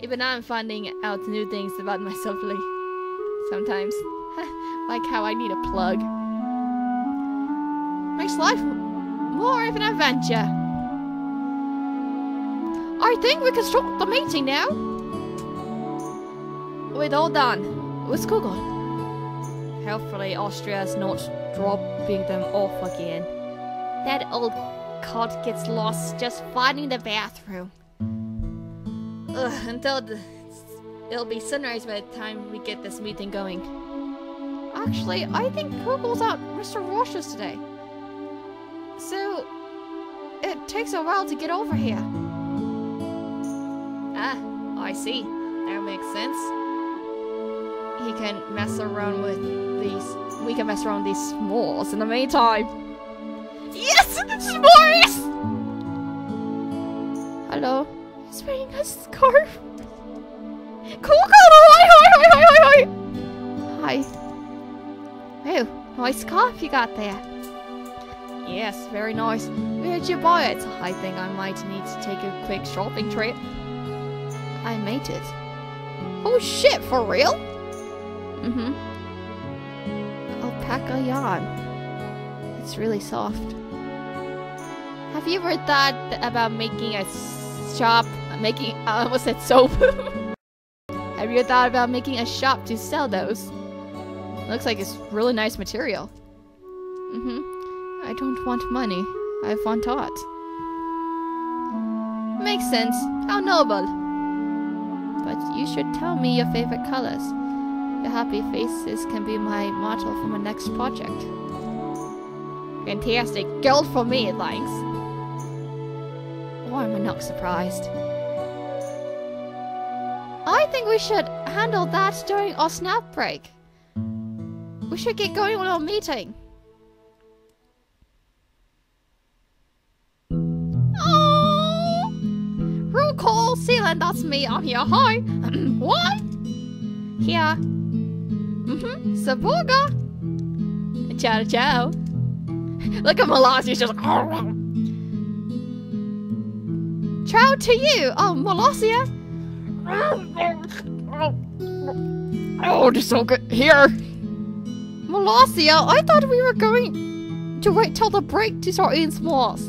Even I'm finding out new things about myself sometimes. Like how I need a plug. Makes life more of an adventure. I think we can stop the meeting now. We're all done. Where's Google? Hopefully Austria's not dropping them off again. That old cod gets lost just finding the bathroom. Ugh, it'll be sunrise by the time we get this meeting going. Actually, I think Google's out Mr. Rusher's today. So, it takes a while to get over here. Ah, I see. That makes sense. He can mess around with these. We can mess around with these s'mores in the meantime. Yes! S'mores! Hello? He's wearing a scarf. Coco! Hi! Oh, nice scarf you got there. Yes, very nice. Where'd you buy it? I think I might need to take a quick shopping trip. I made it. Oh shit, for real? Mm-hmm. Alpaca yarn. It's really soft. Have you ever thought about making a shop... I almost said soap. Have you thought about making a shop to sell those? Looks like it's really nice material. Mm-hmm. I don't want money. I want art. Makes sense. How noble. But you should tell me your favorite colors. Your happy faces can be my motto for my next project. Fantastic. Gold for me, thanks. Why am I not surprised? I think we should handle that during our snap break. We should get going on our meeting. Oh, Recall Sealand, that's me. I'm here. Hi. What? Here. Mm-hmm. Seborga. Ciao, ciao. Look at Malasia. She's just like. Ciao to you. Oh, Molossia. Oh, just so good here. Malasia, I thought we were going to wait till the break to start eating s'mores.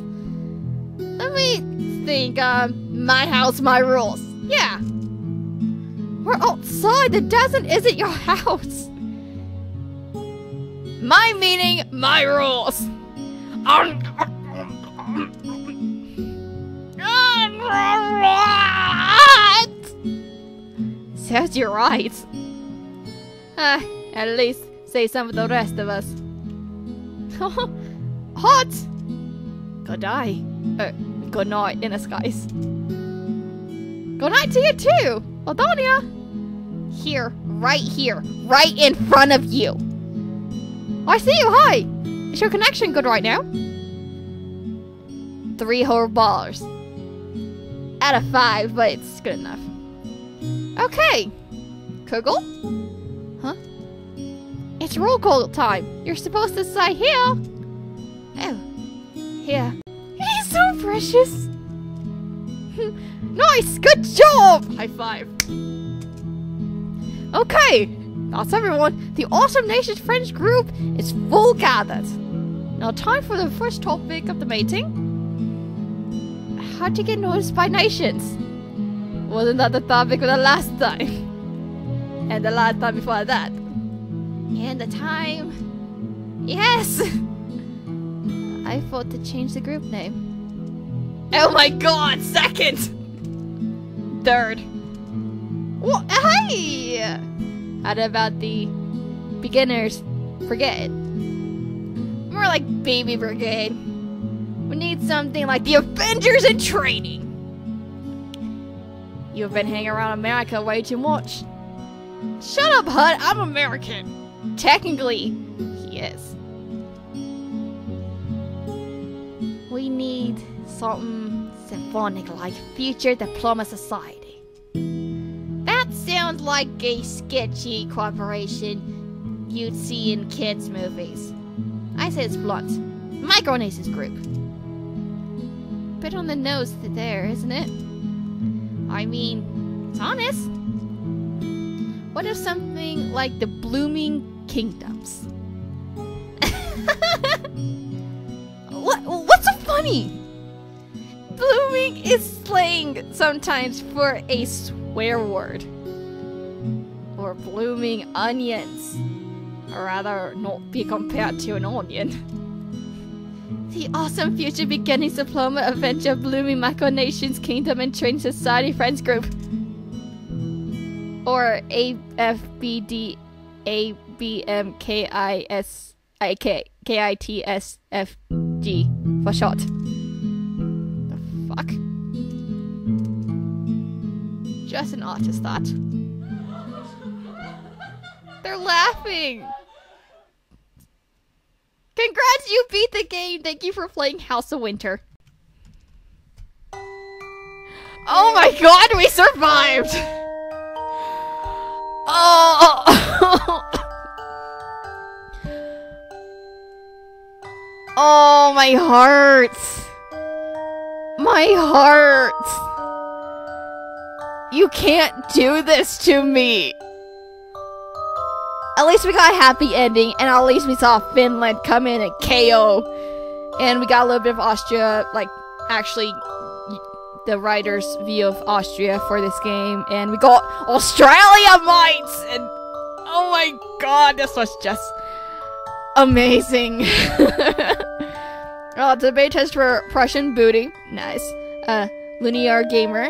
Let me think, my house, my rules. Yeah. We're outside, the desert isn't your house. My meaning, my rules. Says you're right. At least say some of the rest of us. Hot! Good night. Good night in the skies. Good night to you too! Ladonia! Here. Right in front of you. I see you, hi! Is your connection good right now? 3 whole bars. Out of 5, but it's good enough. Okay. Kugel? Huh? It's roll call time. You're supposed to say here. Oh, here. He's so precious. Nice, good job. High five. Okay, that's everyone. The Awesome Nations French group is full gathered. Now, time for the first topic of the meeting. How to get noticed by nations. Wasn't that the topic for the last time? And the last time before that. And the time... Yes! I thought to change the group name. Oh my god! Second! Third. What? Hey! How about the... Beginners Brigade? More like Baby Brigade. We need something like the Avengers in Training! You've been hanging around America way too much. Shut up, Hutt! I'm American! Technically, he is. We need something symphonic like Future Diploma Society. That sounds like a sketchy corporation you'd see in kids' movies. I say it's blunt. Micronations Group. Bit on the nose there, isn't it? I mean, it's honest. What if something like the Blooming Kingdoms. What's so funny? Blooming Slang is slang sometimes for a swear word. Or blooming onions. Or rather not be compared to an onion. The awesome future beginnings diploma adventure blooming machinations kingdom and train society friends group. Or AFBDABMKISIKITSFG for short. The fuck? Just an artist that. They're laughing! Congrats, you beat the game! Thank you for playing House of Winter. Oh my god, we survived! Oh! Oh, my heart! My heart! You can't do this to me! At least we got a happy ending, and at least we saw Finland come in and KO. And we got a little bit of Austria, like, actually, the writer's view of Austria for this game. And we got Australia mites! And oh my god, this was just amazing. Oh, debate test for Prussian booty. Nice. Linear Gamer.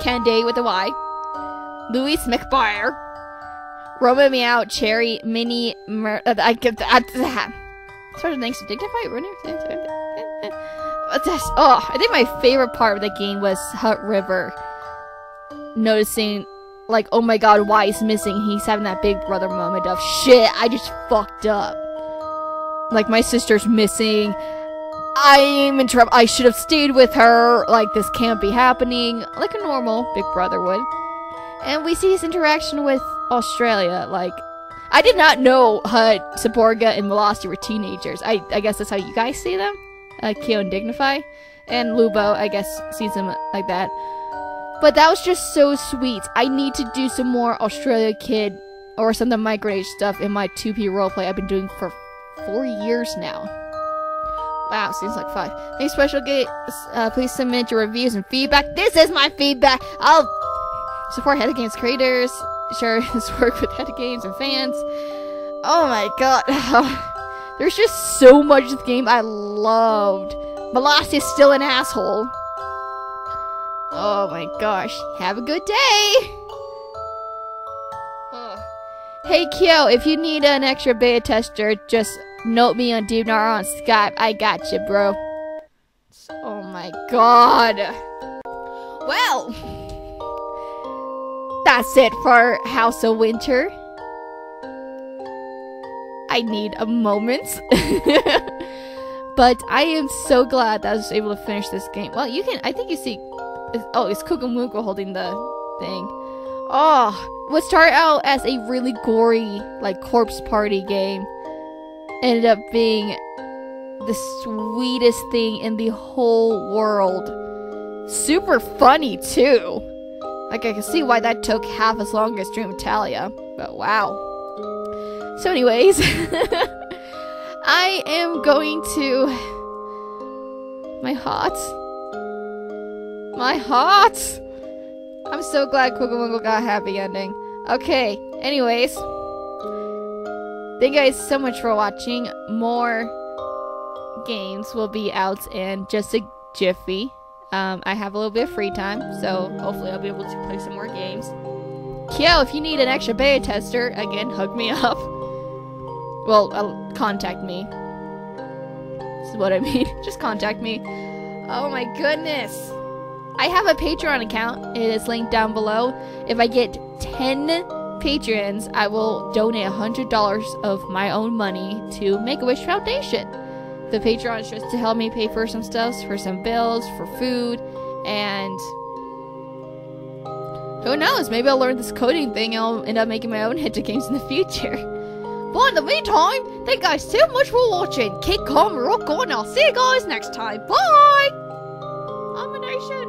Canday with a Y. Louis McBuyer. Roman Meow, Cherry, Mini, I give that. Sort of thanks to Dignify, running. Oh, I think my favorite part of the game was Hutt River. Noticing, like, oh my god, why he's missing. He's having that big brother moment of shit, I just fucked up. Like, my sister's missing. I'm in trouble. I should have stayed with her. Like, this can't be happening. Like a normal big brother would. And we see his interaction with Australia. Like, I did not know Hutt, Seborga, and Molossia were teenagers. I guess that's how you guys see them. Kyo and Dignify. And Lubo, I guess, sees them like that. But that was just so sweet. I need to do some more Australia kid or some of the migrant age stuff in my 2P roleplay I've been doing for 4 years now. Wow, seems like 5. Thanks, special guest. Please submit your reviews and feedback. This is my feedback. I'll support Head of Games creators. Share this work with Head of Games and fans. Oh my god. There's just so much of this game I loved. Malasia is still an asshole. Oh my gosh. Have a good day. Hey Kyo, if you need an extra beta tester, just note me on DeepNar or on Skype. I got you, bro. Oh my god. Well. That's it for House of Winter. I need a moment. But I am so glad that I was able to finish this game. Well, you can, I think you see, oh, it's Kugelmugel holding the thing. Oh, what started out as a really gory, like, corpse party game ended up being the sweetest thing in the whole world. Super funny, too. Like, I can see why that took half as long as Dreamtalia, but wow. So anyways, I am going to... my heart. My heart! I'm so glad Kugelmugel got a happy ending. Okay, anyways. Thank you guys so much for watching. More games will be out in just a jiffy. I have a little bit of free time, so hopefully I'll be able to play some more games. Kyo, if you need an extra beta tester, again, hook me up. Well, contact me. This is what I mean. Just contact me. Oh my goodness. I have a Patreon account. It is linked down below. If I get 10 patrons, I will donate $100 of my own money to Make-A-Wish Foundation. The Patreon is just to help me pay for some stuff, for some bills, for food, and who knows, maybe I'll learn this coding thing and I'll end up making my own hit games in the future. But in the meantime, thank you guys so much for watching. Keep calm, rock on, I'll see you guys next time. Bye! I'm a nation.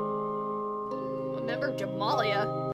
Remember Jamalia.